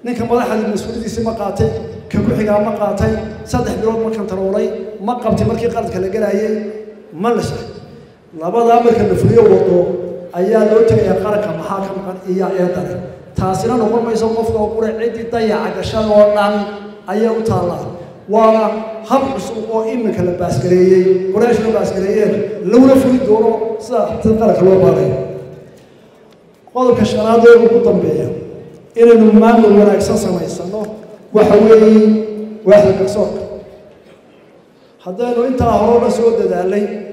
ninka madaxda mas'uulidiisa ma qaatay كم حجام مقاطعي صدق بيرون ما كان تروري ما قبتي ما كان قرض كلا جراية ما لسه لابد أمر كان بفريق وطو أيها لو تجي قرك محاكم كان إياه يدري تحسنا نقول ما يسمى في أقوله عدي تيا عشان ورنا أيها وطالع وهم سوقين كلا باسكرية قريش باسكرية لو نفري دوره صح تذكر كلام عليه قالوا كشرادة وقطن بيا إلى نمان ولا إحساس ما يصنعه وحوي واحد كسر هذا لو أنت هرول سود دالي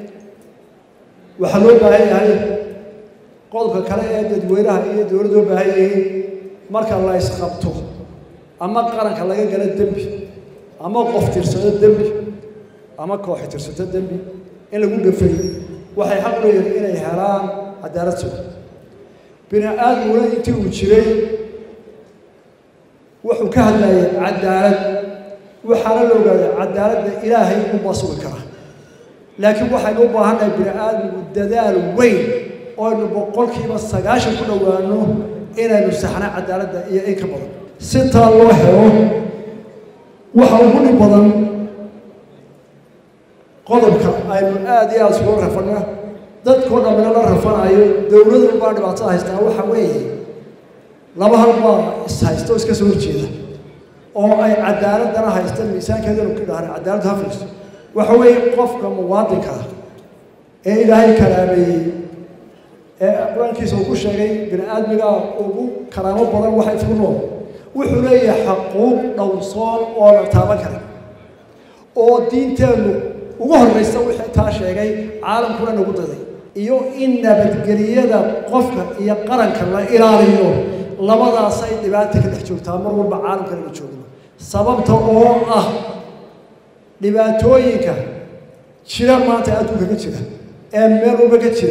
وحلو بعي هاي قلب كلا يد ويره يد ورده بعي مرك الله يسقطه أما قرنك الله يجعل الدمبي أما قف ترسل الدمبي أما كوح ترسل الدمبي إلا قلب فيه وحي حقله إلى حرام عدالته بنا آدم ولا يتي وشري وحكاهنا عدالة وحرلوا عدالة إلهي وبصوا كره لكن وحنو بهنا برآد والدلال وين أو بقول كي بس عاش كله إنه إلى نسحنا عدالة إيه كبر ستة الله حلو وحولني بدن قلب كره أي برآد يا سبور رفنا ضد كنا من الله رفنا أيه دولة البلد بعطاه استوى حويه لما هربا هايستوس كسور جيدا أو أي عدالة درا هايست الميزان كذا وكذا عدالة هفلس وحوي قف كمواطن كذا إيه ده هاي كلامي أبغى نكيس وكل شيء بنأدم لا أبو كلامه برا واحد فيهم وحولي حقوق نوصل أو نتابع كلام أو دين تلو وهو يسوي حتى شيء عالم كله نقطة ذي يو إن بتجري هذا قف يقرن كلا إلى اليوم لماذا سيد لباتك الحجوتها مرور بعالم كان الحجوتها سببته أوه لباتويك شلا ما تأتوك كتشلا أمرو بكتشلا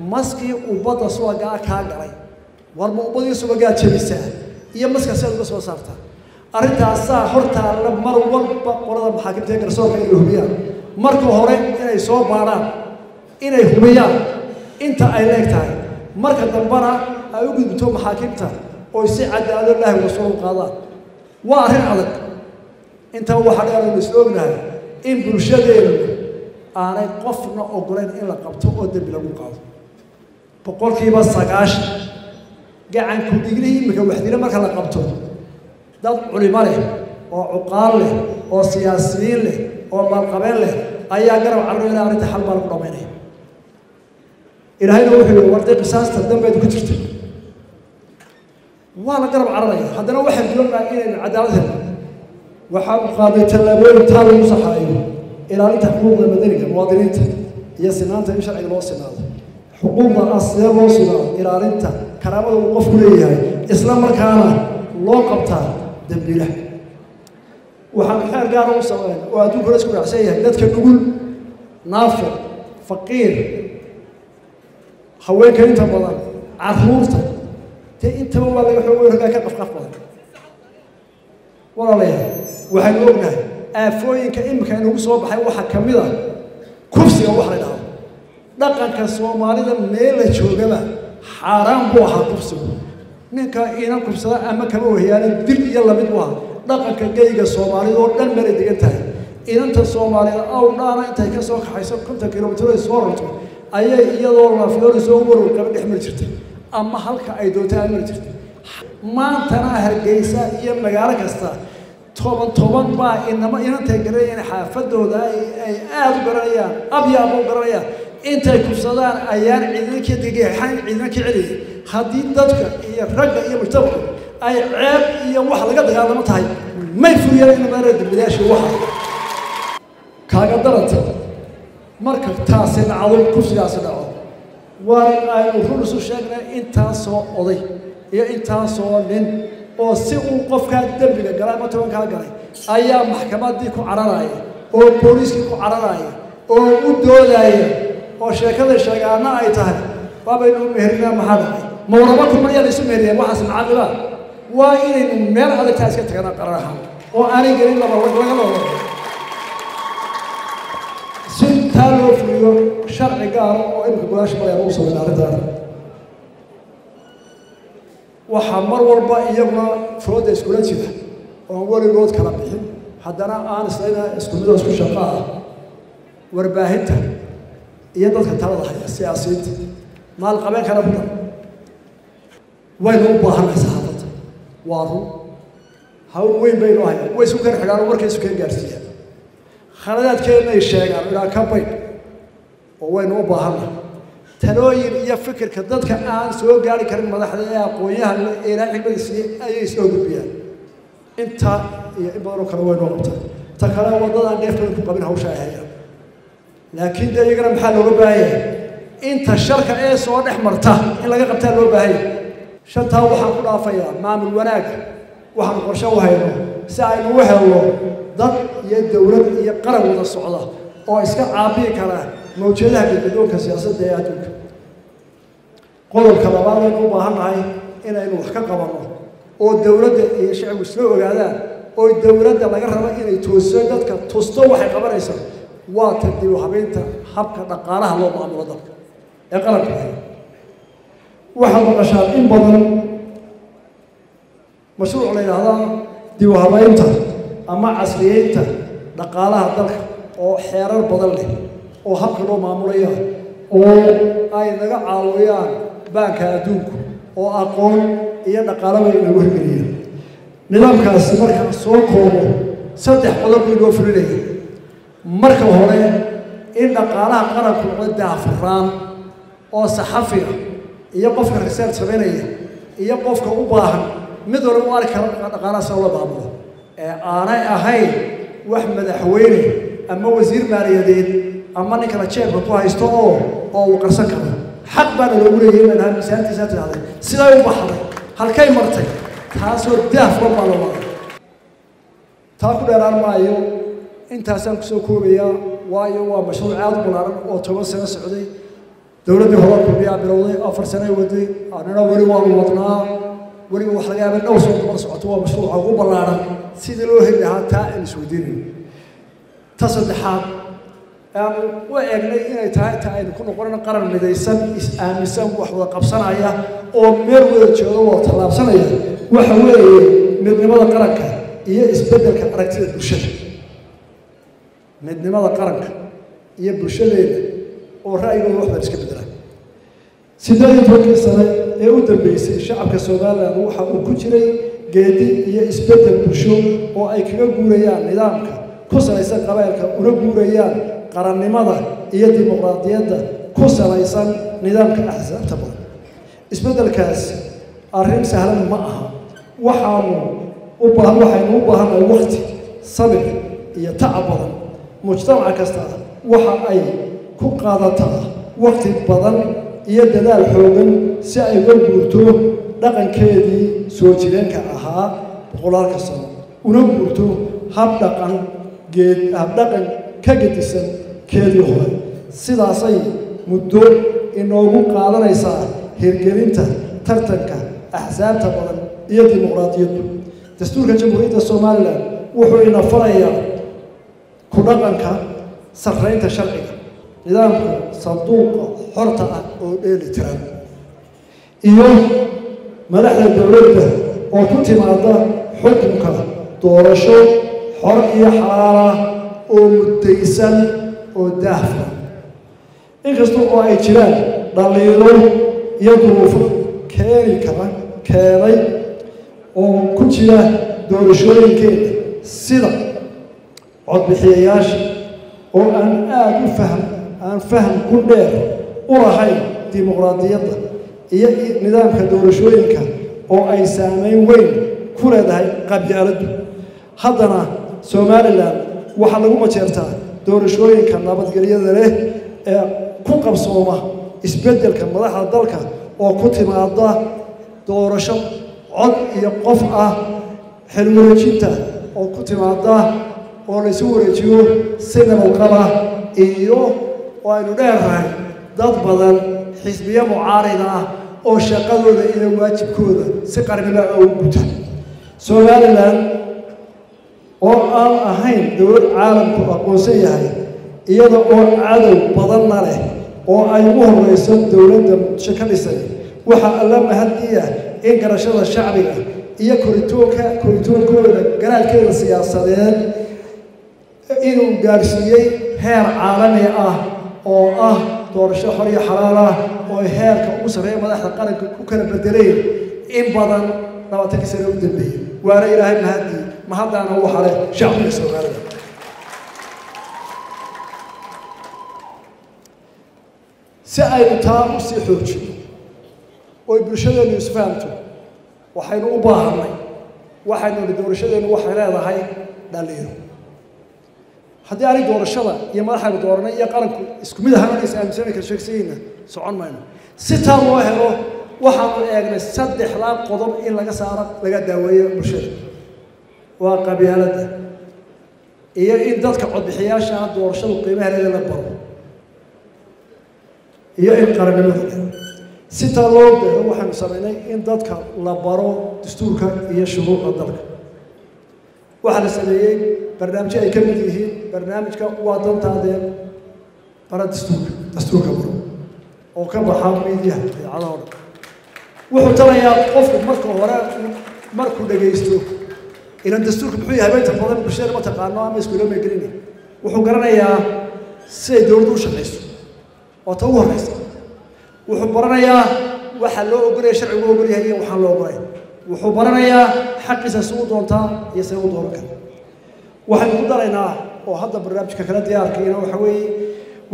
مسكي وبضا سوى قاع كاقري والمؤبضي سوى قاع تشبيسا إيا مسكا سيد بسوى صارتا أرنتا الساعة حرتا لمر والبا قرد المحاكم تيقر سوى قاع الهبيا مركو هورين إني سوى بارا إني هبيا إنت أيليك تاي marka dambana ay u gudubto maxaakimta oo si cadaalad ah loo soo qaado waa arrin adag inta waxa aan isoo ognahay in bulshadeenu aanay qofna ogoleen in la qabto oo dib lagu qaado boqolkiiba 9 gacan ku dhignaayay marka waxdina marka la qabto dad culimo leh oo uqaal leh oo siyaasiyiin leh oo maalqabeen leh ayaa garab caawinaya arrinta xal baa lagu dhameynaya إلهي نوحي وردي قصاص تدم بيد كترته وأنا قرب عرّي هذا نوحي بيومنا إلى العدالة وحاب قاضي تلابون تالو صحايو إلى أن تحقوق المدنية مواطنين يا سنانتا مش على الله سنانتا حقوقنا أصلية الله سنانتا إلى أن كلامه وقف كلية إسلام مكانه الله قبطان دبيله وحاب حال قالوا سوين وأدوك رزقنا عسيه لا تكنقول نافع فقير هواك أنت والله عثورته أنت والله يحوي رجعك قف والله ليه وحنقولنا أفوين كإم كانوا صوب حي وحكمله كفسي وحري لهم لقى كسوم علينا ميل شوجبة حرام بوها كفسه نكا إينا كفسه أما كانوا هي أنا دل يلا بدوها لقى كجيجة صوم علينا ودل مريض إن أنت صوم علينا أو لا أنت كسوق حيسوق كنت كيلومترين صورته أيه يدور ما فيه رسومور وكمان يحمل شرطة أما حلقة أيدوتها يحمل شرطة ما تناهر جيسا يم مجارك استا toban baa inantay garaayeen xaafadooda ay aad barayaan abyaabo barayaan intay ku sadaan ayaan ciidanka deegaanka ciidanka celiye hadii dadka iyo ragga iyo mujtamaca ay ceeb iyo wax laga dagaalamo tahay ma fiiriyaan in maarada bilaasha wax kaaga daranta marka taasi dhacdo ku siyaasad dhacdo waan ay urursu sheegna intaas oo oday iyo intaas oo nin oo si uu qofka dambiga galay tobanka galay ayaa maxkamadii ku cararay oo booliiska ku cararay oo u doolay oo sheekada sheegana ay tahay babaynu meherna mahada ma warba ku ma yeel isoo meheriyay waxa sanadba waa inaynu meel hada taaska tagana qaraha oo aanay galin laba wada sintalo fiyo sharciga oo in gudaash baa uu soo daaradaan وحمر وربا يجمع فرود إسكولات شده، وهو اللي رود كلام بهم، حدنا آن سلنا إسكولات إسكول شقاء، ورباهته، يدرس كتارة سياسية، ما القبائل كلامنا، وينهم بحر مساحات، وارو، هو وين بينه هاي، ويسكر حجار وركن سكر جارسية، خالدات كلنا يشجع على كامبين، وينهم بحرنا. تنوير يفكر كذا كأن سوق جاري كريم ماذا حدا قويها الإيراني بس أي سوق بيها أنت يبغى روك روي نقطة تكلم وضع النفط قبل هوشة هي لكن ده يقرأ محل رباعية أنت الشركة إيه صور أحمر ته إلا جرب تل رباعية شتها وحنا قرافيا ما من وناك وحنا قرشوها يوم ساعي وها هو ضد يد ورد يقرب من الصعدة أو إسكا عابي كلام موجودة في بدوك سياسة دياتك قول الكلام إنه ما هم عين إنه الحق قبله أو الدولة يشعب سلوك هذا أو الدولة ما جرب إنه توسعت كتوسطوا حق بريسة واتدي وحبينته حبك نقاره الله ما مرضك يقرب وحنا نشاف إن بدل مسؤول عليه هذا دي وحبينته أما عسليته نقاره ذلك أو حرر بدله oo habkano maamulaya oo ay naga caawiyaan baanka adduunka oo aqoon iyo dhaqaalaha ay ugu hormariyeen nidaamkaas marka soo koobo saddex qodob loo fulinay marka hore in dhaqaalaha qaranku uu daafraan oo saxafi iyo qofka rasaal sameynaya iyo qofka u baahan mid walba waa kala dhaqaalaha soo wada baabulo ee aanay ahayn wax madaxweyne ama wasiir maaliyadeed أما أنك لا شيء بقوة هيستوه أو قرصك حق بنا الأولى هي من هالمسألة ساتر هذا سلاوي بحر هالكاي مرتين تحصل دافع بالله تأكل الأرض مايو أنت هسألك سوكوبيا وايو ومشروع عاد بالأرض وتوصل سنة سعودي دولة بحوار كبيرة بلودي أفر سنة ودي أنا وري وطنا وري وحلاقة من أوسط مصر عطوا مشروع عقوب بالأرض سيدلوه اللي هاتا السويدين تصل لحد وأغني إن تاعي نكون قرنا قرن مديسان إسامسان وحوى قبصان عيا أو ميرو تشلو وطلاب صنعيا وحوى مدن ماذا قرنك هي إسبدل كأركتي البشر مدن ماذا قرنك هي البشر أو رأي روح بس كبدرة سيدنا فوق السنة يود البيس الشعب كسودان روحه وكتيري جدي هي إسبدل البشر أو أيكيو جوريان نظامك كسر إسحاق قبائلك ورجوريان قرن ماذا هي ديمقراطية كوسا ليسان نظام الأحزاب تبون إسبدل كاس أرهم سهلا معها وحامو وبهن الوقت صبر يتعبر مجتمع كاستاد وح أي كقاضتها وقت بدن يدل الحومن سعي والبرتو لكن كيدي سوتشين كأها بقولار كسر ونبرتو هبدقن جد هبدقن كجديسن كذي هو سلاسي مدور إنهم قادرين يسار هرجلينته ترتك أحزاب تبرم يد المقراطية دستور الجمهورية الصومالية وحنا فرعيا كناقنك سرين تشرعية نظامك صندوق حرطة إلكترون اليوم ملحنا الدولة وكتب على حكمك دورشو حرية حرارة ومديسان ودافع إنكستو أي جيران دليلو يدوف كاري كمان كاري أو كتير دور شوي كده sida codbixiyayaasha oo aan aad u faham ku dheer u lahayn dimuqraadiyadda iyo nidaamka doorashooyinka oo ay saameyn weyn ku leedahay qabyaaladdu haddana Somaliland waxa lagu majeertaa doorashooyinka nabadgelyada leh ee ku qabsooma isbeddelka madaxda dalka oo ku timaadda doorasho cod iyo qof ah xilwareejinta oo ku timaadda oo la isu wareejiyo si nabadqaba iyo oo aynu dheerahay dad badan xisbiya mucaarida ah oo shaqadooda iyo waajibkooda si qarniba ugu guta Somaliland oo aan ahayn dowlad caalamku aqoonsan yahay iyada oo cadow badanna leh oo ay ugu horeyso dowladda muqdisho ka dhisay waxa alla mahadiya in garashada shacbiga iyo koritoonka garaalkeeda siyaasadeed inuu gaarsiiyay heer caalami ah oo ah doorasho xor iyo xalaal ah oo heerka ugu sareeya madaxda qaranka ku kala bedelay in badan 20 sano u dambeeyay waana ilaahay mahadii mahadana waxa leh shacbiga Soomaaliyeed si ay taa u sii xoojiyo oo bulshadeennu is fahamto waxaynu u baahanay waxaynu doorashadeennu waxay leedahay dhaliilo haddii aan doorashada iyo madaxda dooranay iyo qaranku isku mid ahaan is aaminsan ka shaqsiina socon mayno si taa loo helo waxaanu eegnay 3 qodob in laga saaro laga daaweeyo bulshada waa qabyaaladda iyo in dadka codbixiyaasha doorashada qiimaheeda la baro iyo in qaranimada si taa loo beero waxaan sameynay in dadka la baro dastuurka iyo shuruucda dalka waxa la sameeyay barnaamijyo ay ka mid yihiin barnaamijka waa dantaadeen bara dastuurka baro oo ka baxa miidiyaha cadaalad wuxuu talayaa qofku marka hore markuu dhageysto ila dastuurka muxuu yahay inta badan bulshada ma taqaano ama isku leeyahay galina wuxuu garanayaa sida dowladdu u shaqeyso oo tawaraysa wuxuu baranayaa waxa loo ogolyahay sharcigu ogolyahay waxa loo ogolyahay wuxuu baranayaa xaqiisa soo doonta iyo soo doonka waxaan ku daraynaa oo hadda barnaamijka kala diyaarkeena waxa weey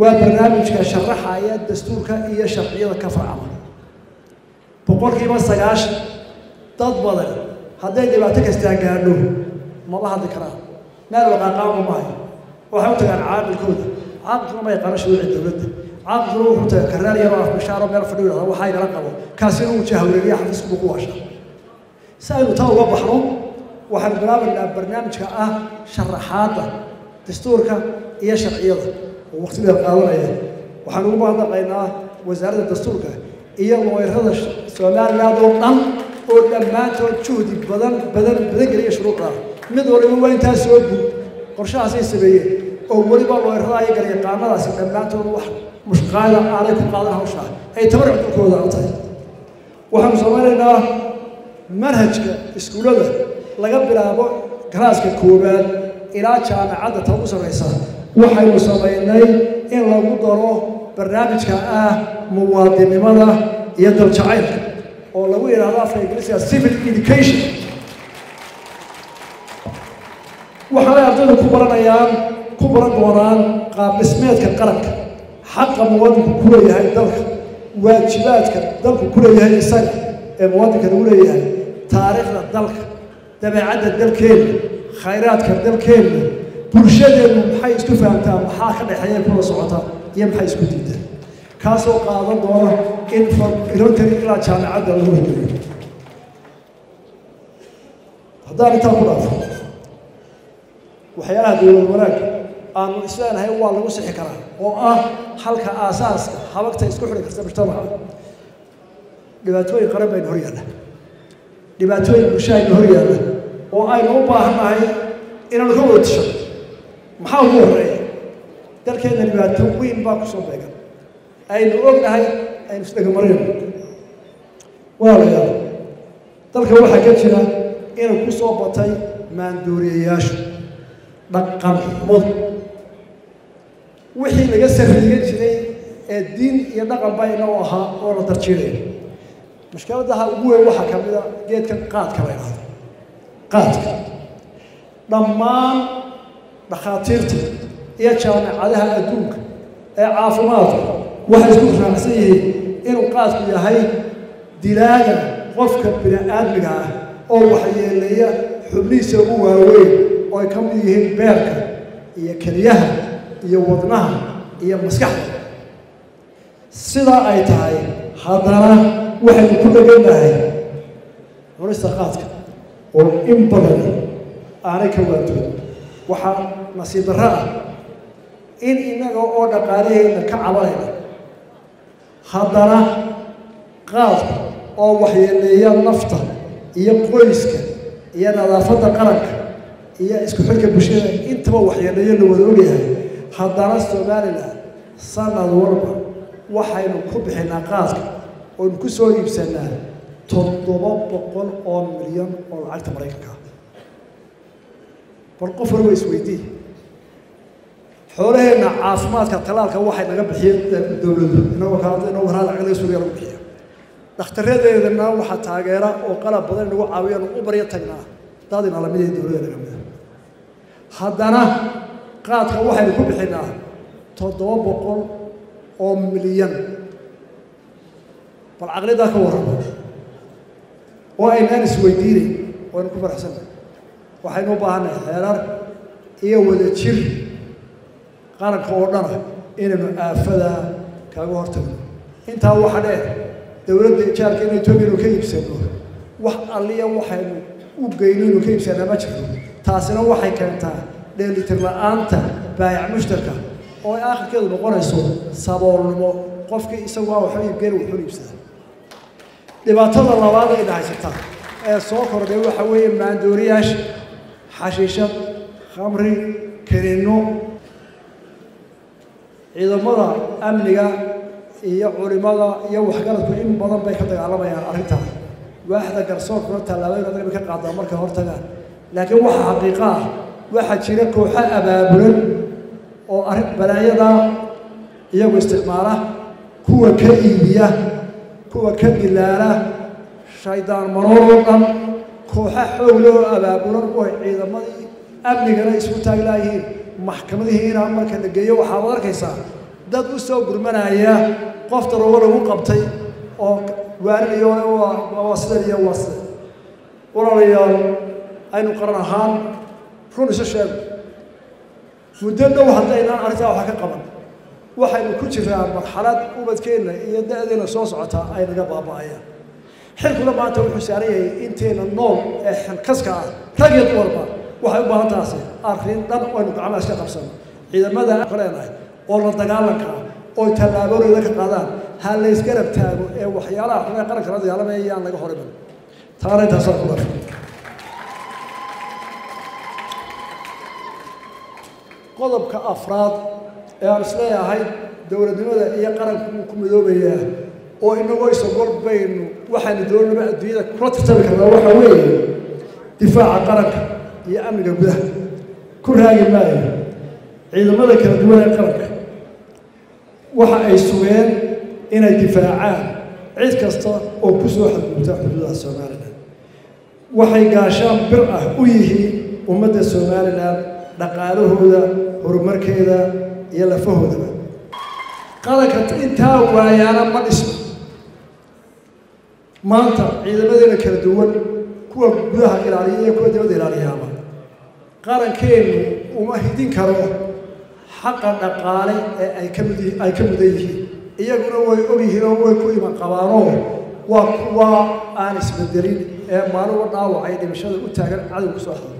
waa barnaamijka sharaxaya dastuurka iyo sharciyada ka farcama boqolkiiba 9 dad badan haday dibaato kasta gaadho ma la hadli karaan meel waqaqaabo ma hayo waxa uu tagaan caadilkooda caadilku ma yaqaan shuruucda dawladda عبد الله تكرر يراه بشارة بيرفع دوله هو حي رقبه كاسينو وجهوري يحفظ بقواشة سألوا تاو بحرهم وحنقلاب البرنامج كأه شرحاته دستورك إيه شرعية ووقت اللي القانونية وحنقول بعض قيناه وزارة دستورك إيه الله يرضى سؤال لا دوقن ولما تشودي بدل قريه شروطه مدور وين تسوي قرش عسيس بيه أولي بالله يرضى قريه قانون عسيس لما تروح مش قاعدة عليكم قاعدة هوشها أي تبرع بالكود على طيب وهم صورنا منهج كإسكولة لقبل أبو كلاس ككوبان إلى كان عدد توصل رئيسه وحي صورنا إن لو قدروا برنامج كأه مواد لماذا يدل تعيد ولو إلى هذا في إنجليزية civil education وحنا عندنا كبرنا أيام كبرنا وران قبل سميت كقلق حق موادك كلها هي دلك واجباتك دلك كلها هي سنة موادك كلها هي تاريخنا دلك تبعات دلك خيراتك دلك برشاد محيس كفاتا محاخر حياة كل صعوبة يمحي سكوتيدا كاسو قاضي دورة انفرنتري لا كان عدل الوهجري هذا تاخذ وحياة دول المراكب أن الإسلام هي والله وسع كراه وحلقة أساس حبكت يسكحون كرتب طبعا لباتوي قرب الهريانة لباتوي مشاي الهريانة وأي أوبا هاي إن الغول تشر محاور رأي ذلك أن لباتوي مباك صوبك أي الغول هاي أي مستك مريم والله يلا ذلك هو حكيتنا إن كصوبتي ماندوري ياشو نقم مض وحي لقى سفرية جري الدين ينقل بينها ولا ترجيله مشكلة ده هو واحد كم إذا جيت كان قاد كمان قاد ضمان دخاتيرته إيه كان عليها أدوك إيه عافماته واحد يقول رأسيه إنه قاس بيهاي دلاجة غفك بني آدمها أو وحي اللي هي حبلي سووها وين أو يكمليهن باركة هي كليها هي وضنها هي مسكحة سلا أي تاي حضرة واحد كل جناهي ورث قاتك والإمبراني أعرك واتو وحا نصيب الرأي إن إنك أودا قاريه إنك عباينا حضرة قاتك أو وحي اللي هي النفطة هي قويسك هي نظافة قرك هي اسكو حركة بشيرة إنت ما وحي اللي هي الولوليها حضرة سوماليلاند سنة وربع وحينا كبحنا قاتك ونكسو يبسنا تضرب بقول أو مليون أو عالت مريكا فالقفر ويسويتي حولنا عاصمات كالقلال كواحد نقبل حيل الدولة إنه هذا عقلي سوريا ربحية نختار هذا إنه واحد تاجرة وقلب بدل إنه عاوية وبرية تجنا تادين على مية دولة نقبل حدنا قاعد كواحد يكون حنا تضرب بقول أو مليون فالعقل ده كورة وأيمان سويديري وأنا كبر حسن وحين وبعنا حيرار إيه ولا تشيل قارن كورنا إنه أفلا كورتنا أنت هو حدا دولة تشارك إنه تبين وكيف سنوه وحاليا وحين وبجينه وكيف سنة ما تشوفه تاسنا وحين كنت للي ترى أنت بايع مشترك أو آخر كده بقول الصور صبر المو قفك يسوى وحبيب غيره وحبيب سنة لبعضنا الله واضح إذا حسيتها الصخر ده وحوي من دوريش حشيشة خمر كرينو إذا مرة أمنية يعور مرة يوح قالت كلهم بعضهم بيحطوا على ما يعرفتها واحد كرسوك مرتها لا بيقدر يبكي قاعد أمرك هرتها لكن واحد حقيقة واحد شريك وحق بابل أو أرب بلايدا يوم استثماره كوا كئيبية كوا كبلارة شيطان مرورا كوحا حولو أبابورا وعيدا مضي أبني قريس وتاقلاهين محكمة هنا أمريكا لقيا وحاضر كيسا داد وسو برمانايا قفت رولا وقبتي واريون وواصليا وواصل وراليون أين قرنهان رونس الشاب مدلنا وحدينا أرتا وحكا قبل waxay ku jiraan marxalad ubadkeena iyo da'deena soo socota ay naga baabaayaan xilku la maanta wuxuu saaray inteena nool ee xilkaska ah tagay warba waxay u baahan tahay akhrin dad oo gacmaha ka qabsan ciidamada qoreenay oo la dagaalanka oo talaabooyinka ka qaadaan hal la iska rab taago ee waxyaalaha xubnaha qaranka la dagaalamaya aan laga horeeyo taariikhda soo kordhay qodobka afraad يا رسلي هاي دولة دولة هي قرن كمدوبية أو إنه ويس الغرب بين واحد دولة بعد دولة كرة تترك على واحد وين دفاع قرن هي أمن جبهة كل هاي الماء عيد ماذا كانت دولة قرن واحد أيسوين إن الدفاعان عيد كسطة أو كل واحد متعب الله سمارنا واحد قاشام برأه ويه ومدى سمارنا نقاله هذا هرمرك هذا يلا فهو ذا قالك أنت ويا رب الاسم ما أنت إذا بدنا كردول كوا بها إلى عليه كوا دبدي إلى عليه ما قال كين ومهدين كروا حقا قال أي كم ذي يقولوا ويقولوا ويقولوا ما قباروا وقوا أنس بدرين ما رو ناو عيد مشهد وتاجر عدو صاحب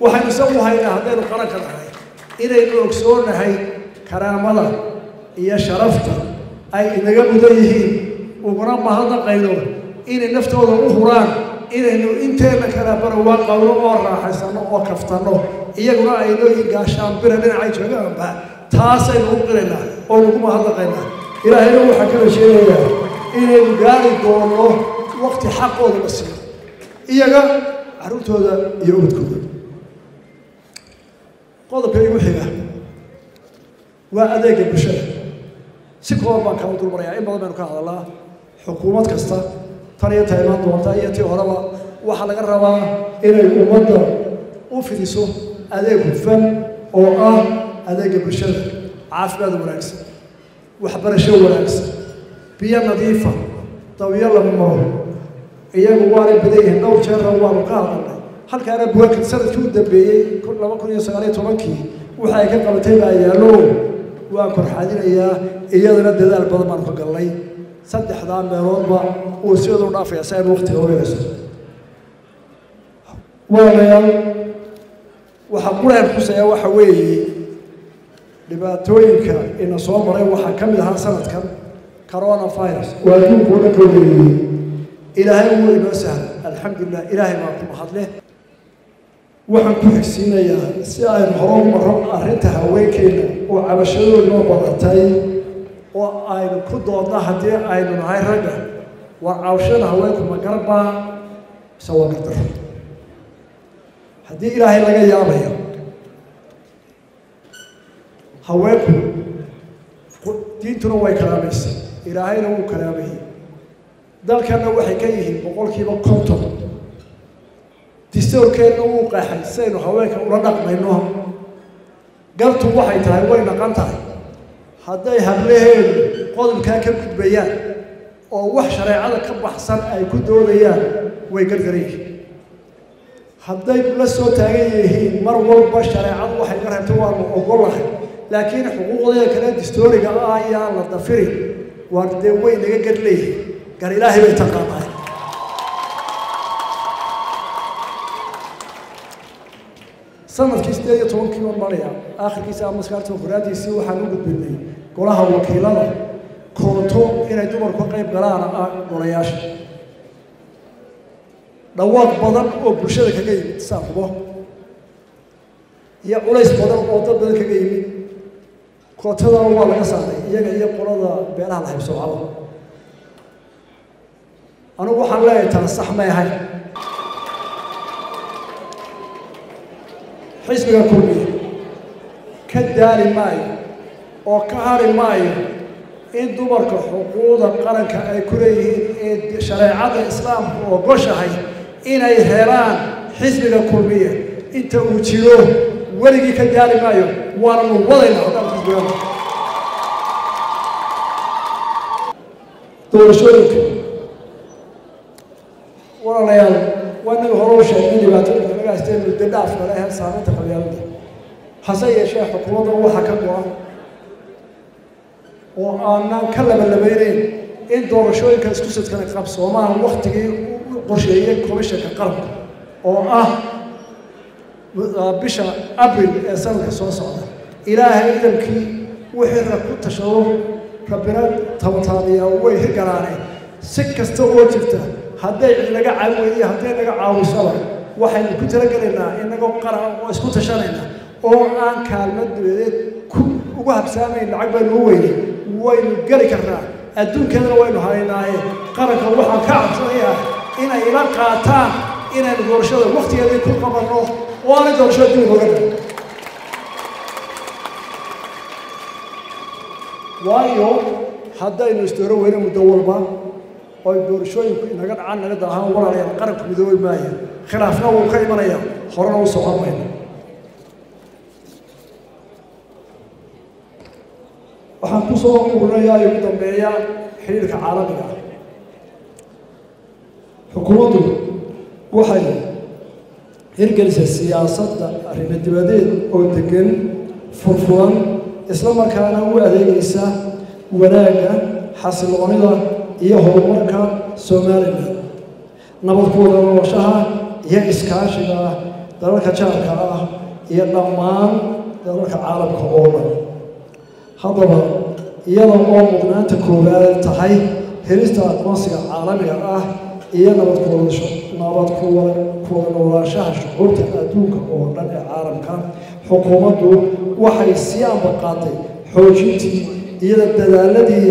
وحنسوي هاي هذين قال كذا إلى أن أكسون هاي كرامة هي شرفته أي نجاب ذيه وبرام هذا قيلون إلى نفته وهران إلى أنه أنت كرابر وقالوا أرى حسنا وكفتنا هي قراءة إلى قاشام برهن عيش وجنبها تاسع وقرنا أولكم هذا قيلنا إلى هنا وحكينا شيء إلى الجاري دونه وقت حقه المسير هي قال عروت هذا يؤمنكم قضبك أي وحيبه وأداك البشر سيكون بانك أو دول مريع إما ضمنك على الله حكومات كستا طريقة إيمان دولتا يأتي هربا وحلق الربا إلى الأمد وفيديسو أديك فن أو أديك برشلة عافية وراكس وحبرشة وراكس بيا نظيفة طويلة من مره أيام وارد بديه نور شهر وارد قاعدة هل كان بوقت سرد شو دبي كل ما كنا يسألني تركي وحاجة قبلتي بعيالو وأكون حاضر إياه ندي ذا البضم عن فقلي صد حضان بروبا وسيروا نافيا سير وقت هويس وأنا وحقول أنفسي وحوي لباتوينك إن صومري وحكمل هالسنة كم كورونا فيروس وأدوم كل إلهي هو المسهل الحمد لله إلهي ما كنت حاضله وحنكون حسينا يا سائر هرم مرم أهرتها ويكين وعبشروا اليوم مرتين وأين كل ضوضنا حتى أين هاي رجع وعوشنا هواكم مقربة سوا قدر هدي إلهي لقى يا ريا هواكم دينتنا ويكراميس إلهينا وكرامه dalkana waxay ka yihiin boqolkiiba konton distoorkeena uu qaxay sayno haweenka ula dhaqmayno galtu waxay tahay way dhaqan tahay haday hableeyeen qodobka ka gudbayaan oo wax shareecada ka baxsan ay ku doodayaan way gargareeyeen haday la soo taagan yihiin mar walba shareecadu waxay ka rabtaa waa ogolahay laakiin xuquuqdooda kala distooriga ayaa la dafiri warde way naga garleeyeen قال إلهي بيتقاطع سنة كيستية تونكي ومريا آخر كيسة مسكارت وفرادي سيو حنوجد بالني قولها وكيلنا كونتو إلى دمر كقريب قرارا قرياش دواق بدن أو بشر كجيم سافبه يا أوليس بدن أو تبدل كجيم كوتلا والله كسادي يا قرضا بينها الله يسوعه أنا وحنا لا يتنصح ما يهاي حزب الكلية كداري ماي وكهاري ماي إن دمرك حقوق القرن كأكليه شريعة الإسلام وقشعي إن إيران حزب الكلية أنت وتشيلوه ولقي كداري ماي وأنا مولين هذا الحزب تورشلك ولا ليال وأنا الهروش اللي باتوا أنا قاعدين بالدعف ولا هالساعة تقريبا حسيا شيء حكومة وحكمها وأنا كلام اللي بيني إن دور شوي كان سكوت كان كربس وما وقت جي قرشية كمشة كقرب بشا قبل سنة خصوصا إلهي إذا كي وحرك كنت شعور ربنا ثبتني ووجه قراني سكت وجفته هذا نجا عاوي هذا نجا عاوي صار واحد كتير قرينا إنك قرأ واسكت شانينا أو عن كلمة بديت وقاب سامي العقبة هوي وينقري كنا أدون كنا وينه هاي قرأ كروحه كعب صحيح إن إيران قاتان إن الجورشة وقت يدي كل قبل روح وأنا الجورشة دي مغرب وايو هذا ينستر وين مدور ما ويقولون أن هذا الأمر ينقل إلى أن هذا الأمر ينقل إلى أن هذا الأمر ينقل إلى أن هذا الأمر ينقل إلى أن هذا الأمر ينقل iyo horumarka Soomaaliland nabadgooda noloshaha iyo iskaashiga dalalka jaarka ah iyo dhammaan dalalka caalamka oo dhan haddaba iyadoo muuqnaanta koowaad tahay helista aqoonsiga caalamiga ah iyo nabadgooda noloshaha shucuurta adduunka oo dhan ee caalamka xukuumaddu waxay si amba qaatay xoojintii iyo dadaaladii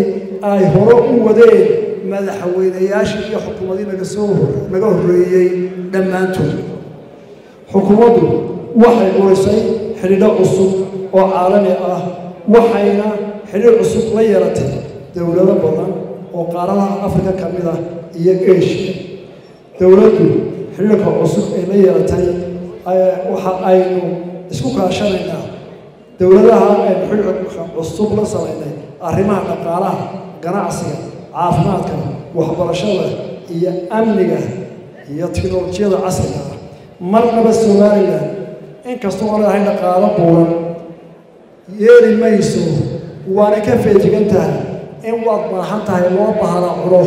ay hore u wadeen madaxweynayaashii iyo xukuumadii naga horreeyay dhammaantood xukuumaddu waxay qoraysay xidhiidho cusub oo caalami ah waxayna xidhiidh cusub la yeelatay dowlado badan oo qaaradaha afrika ka mid ah iyo asia dowladdu xidhiidhka cusub ee la yeelatay waxa aynu isku kaashanaynaa dawladaha ay xulxul cusub la sameeyay arrimaha dhaqaalaha ganacsiga caafimaadka waxbarashada iyo amniga iyo tiknoolajiyada casriga ah marnaba Soomaaliland inkastoo aan lahayn dhaqaale buuran yeeli mayso waana ka feejigan tahay in wad baahan tahay loo baahdo culo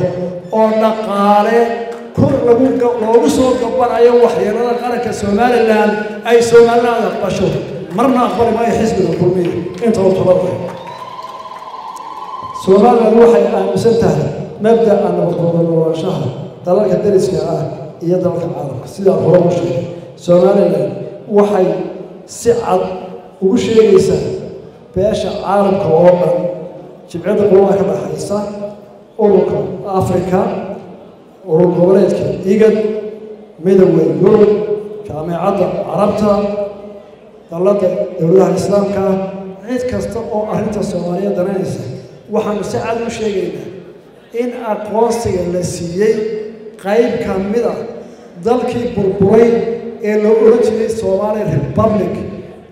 oo dhaqaale لو صوت قبل أي واحد يرى قرك سوماليلاند أي سوماليلاند بشوف مرنا أخبار ما يحس بالحكومية أنت وطلبه سوماليلاند واحد أنا مسنته مبدأ أنا بطلبه شهر طلعت الدرس كأه يدرك العالم سيدا هو مش سوماليلاند واحد سعد وش يجلس بيش عالم كوابل تبعد الروح بحيصة أوروبا أفريقيا ورقبلات كإيجاد مدوي يورو جامعات عربتها طلعت دولة الإسلام كا عيد كاستو أو أهلت الصومالية درانيس وحنساعد مشينا إن أقواصي اللسيي قايب كاملة ذلك بربوي إلى أورجيني الصومالي ريبابليك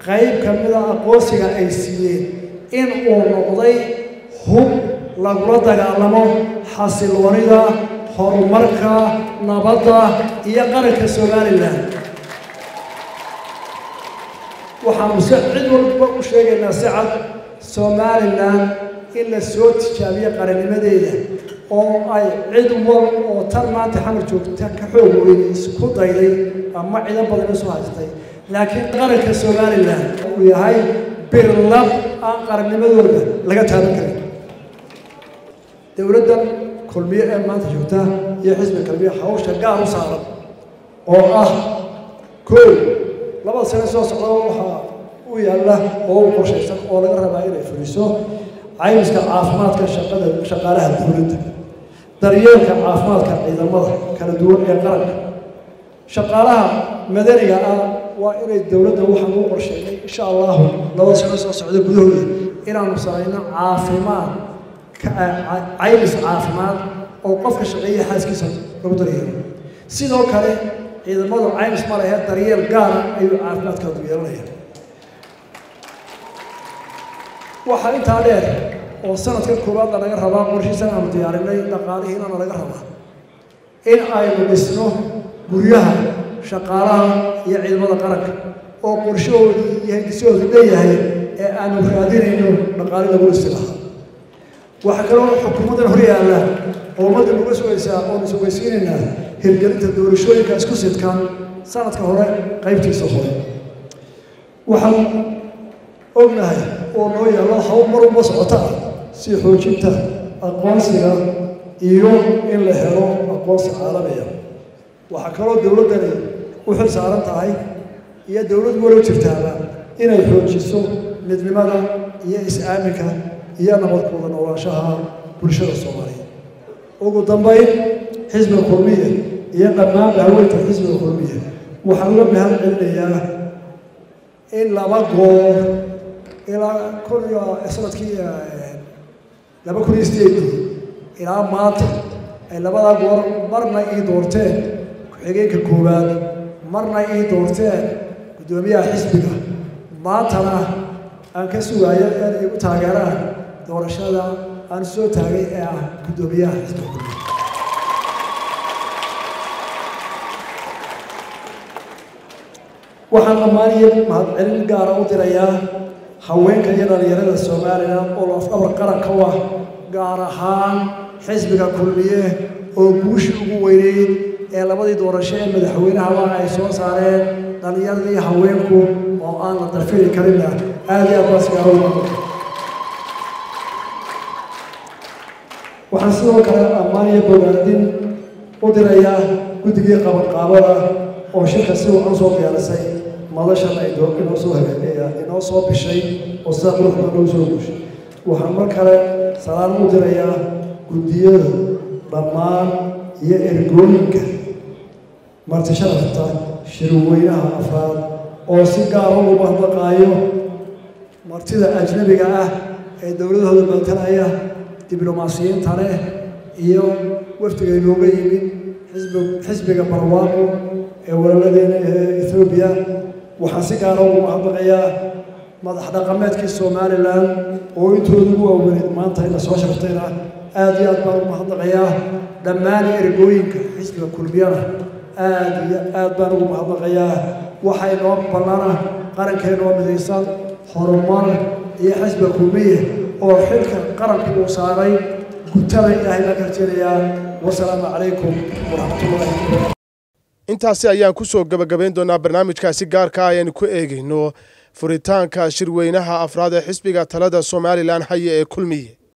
قايب كاملة أقواصي أيسيين إن أورقضي هم لغلطة علمهم حاصل وريدا هرمركا نبضة يقرك سوماليلاند وحمسعد وشيء نسعد سوماليلاند إلا السوت شابية قرن مدينة أو أي عدو أو ترمى تحملتو تكحوه يسكت إلي أما عدا بدل سواتي لكن قرك سوماليلاند وياي برلب قرن مدينة لقيتها بكرة دولة كلمية ما تجوته يحزب كلمية حوش الجاه وصارم أوه كل لما سنة صلاة ويا الله أو كل شيء سك ولا غير ما يلي فلوسه عايز كعافمات كشقة شقالها الدولة دريال كعافمات كإذا مر كان دول يقرن شقالها مدنية وإلى الدولة وحمو كل شيء إن شاء الله لما سنة صلاة بدوله إلى مصارينا عافمات عايز عافمات أو قف الشقية حاس كسر ربطريه سيدو كله إذا الموضوع عايز مرة هاد تريال قارن أيوة عافمات كتبير ليه وحالتها عليه وسنة الكوبات على غير هوا مرشي سنة متيارين لي نقاله هنا على غير هوا إن أيوة بسنو بريها شقارها يعيد الموضوع قرك أو مرشوا يهكسوا ذبيه هي أنا مخادين إنه نقاله لقول السلاح وحكرون حكومة الهرية الله ومدى المقصوة يساعون سويسين الناس هلقلت الدور شوية كاسكوسيت كان سنة كهراء قيبتي سخورة وحن أغنى ونوية الله حومر ومسعطة سيحو جبتة أقوانسها إيوم إلا هيرو أقوانس عالمية وحكرون دولة داني وحلس عالمتها هي دولة ولو تفتها إنا يحو جيسو ندمي ماذا هي إسعامك يا نبض كولا نوراشها برشة الصومالية. أقول ضمير حزب الحرية يا قمام هوية حزب الحرية وحنا بهالعلية إلا بقوا إلى كل أسرة كي لما كل يستيقظ إلى مات إلا بقوا مرنا إيدورتين حقيقة الكوبان مرنا إيدورتين قدومية حزبنا ماتنا أنكسوا أيام يبتغران ورشادا أن سوتها كدوبيا وحنا مالية مع الجارة وتريا حوين كيدا ليرد السوماليلاند أو أفكار كركوة جارهان حزب كلية أو بوش ويريد إلا بدي دورشين مدحوينها وعيسون صارين ليرد حوينكو أو أنا ترفيه كريمة هذه أبرز جارة وحسنوا كلام أمانية بولادين ودريا قدية قبل وشيخ سو أنصوب على سي مالش أنا يدور إنه صوب هبية إنه صوب الشيء وصابله منو زوجش وحمر كلام سلام ودريا قدية ضمان يأرجونك مرتشافتا شرويها أفراد أو سكارو وبهض قايو مرتدا أجنبي قاعد الدولة هذا بنتلايا دبلوماسيين ترى اليوم وفتقي لوجيبين حزب حزب جمبروانو ولا لدينا إثيوبيا وحاسكارو وحبقيا مدحدا قمتك السوماليلاند ويتودوا ويريد ما أنت إلى سوشة فطيرة آدي أدبار وحبقيا دماني إرقوينك حسب كل بيانة آدي أدبار وحبقيا وحين وبلانا قرن كين ومديسان حرمان يحسب كلبيه أو حلك قرن كبوساري قتلا إلهي لكرتيريا والسلام عليكم ورحمة الله وبركاته. intaasi ayaan ku soo gabagabayn doonaa barnaamijkaasi gaarka ayaan ku eegayno furitaanka shirweynaha afraad ee xisbiga talada Somaliland haye ee kulmiye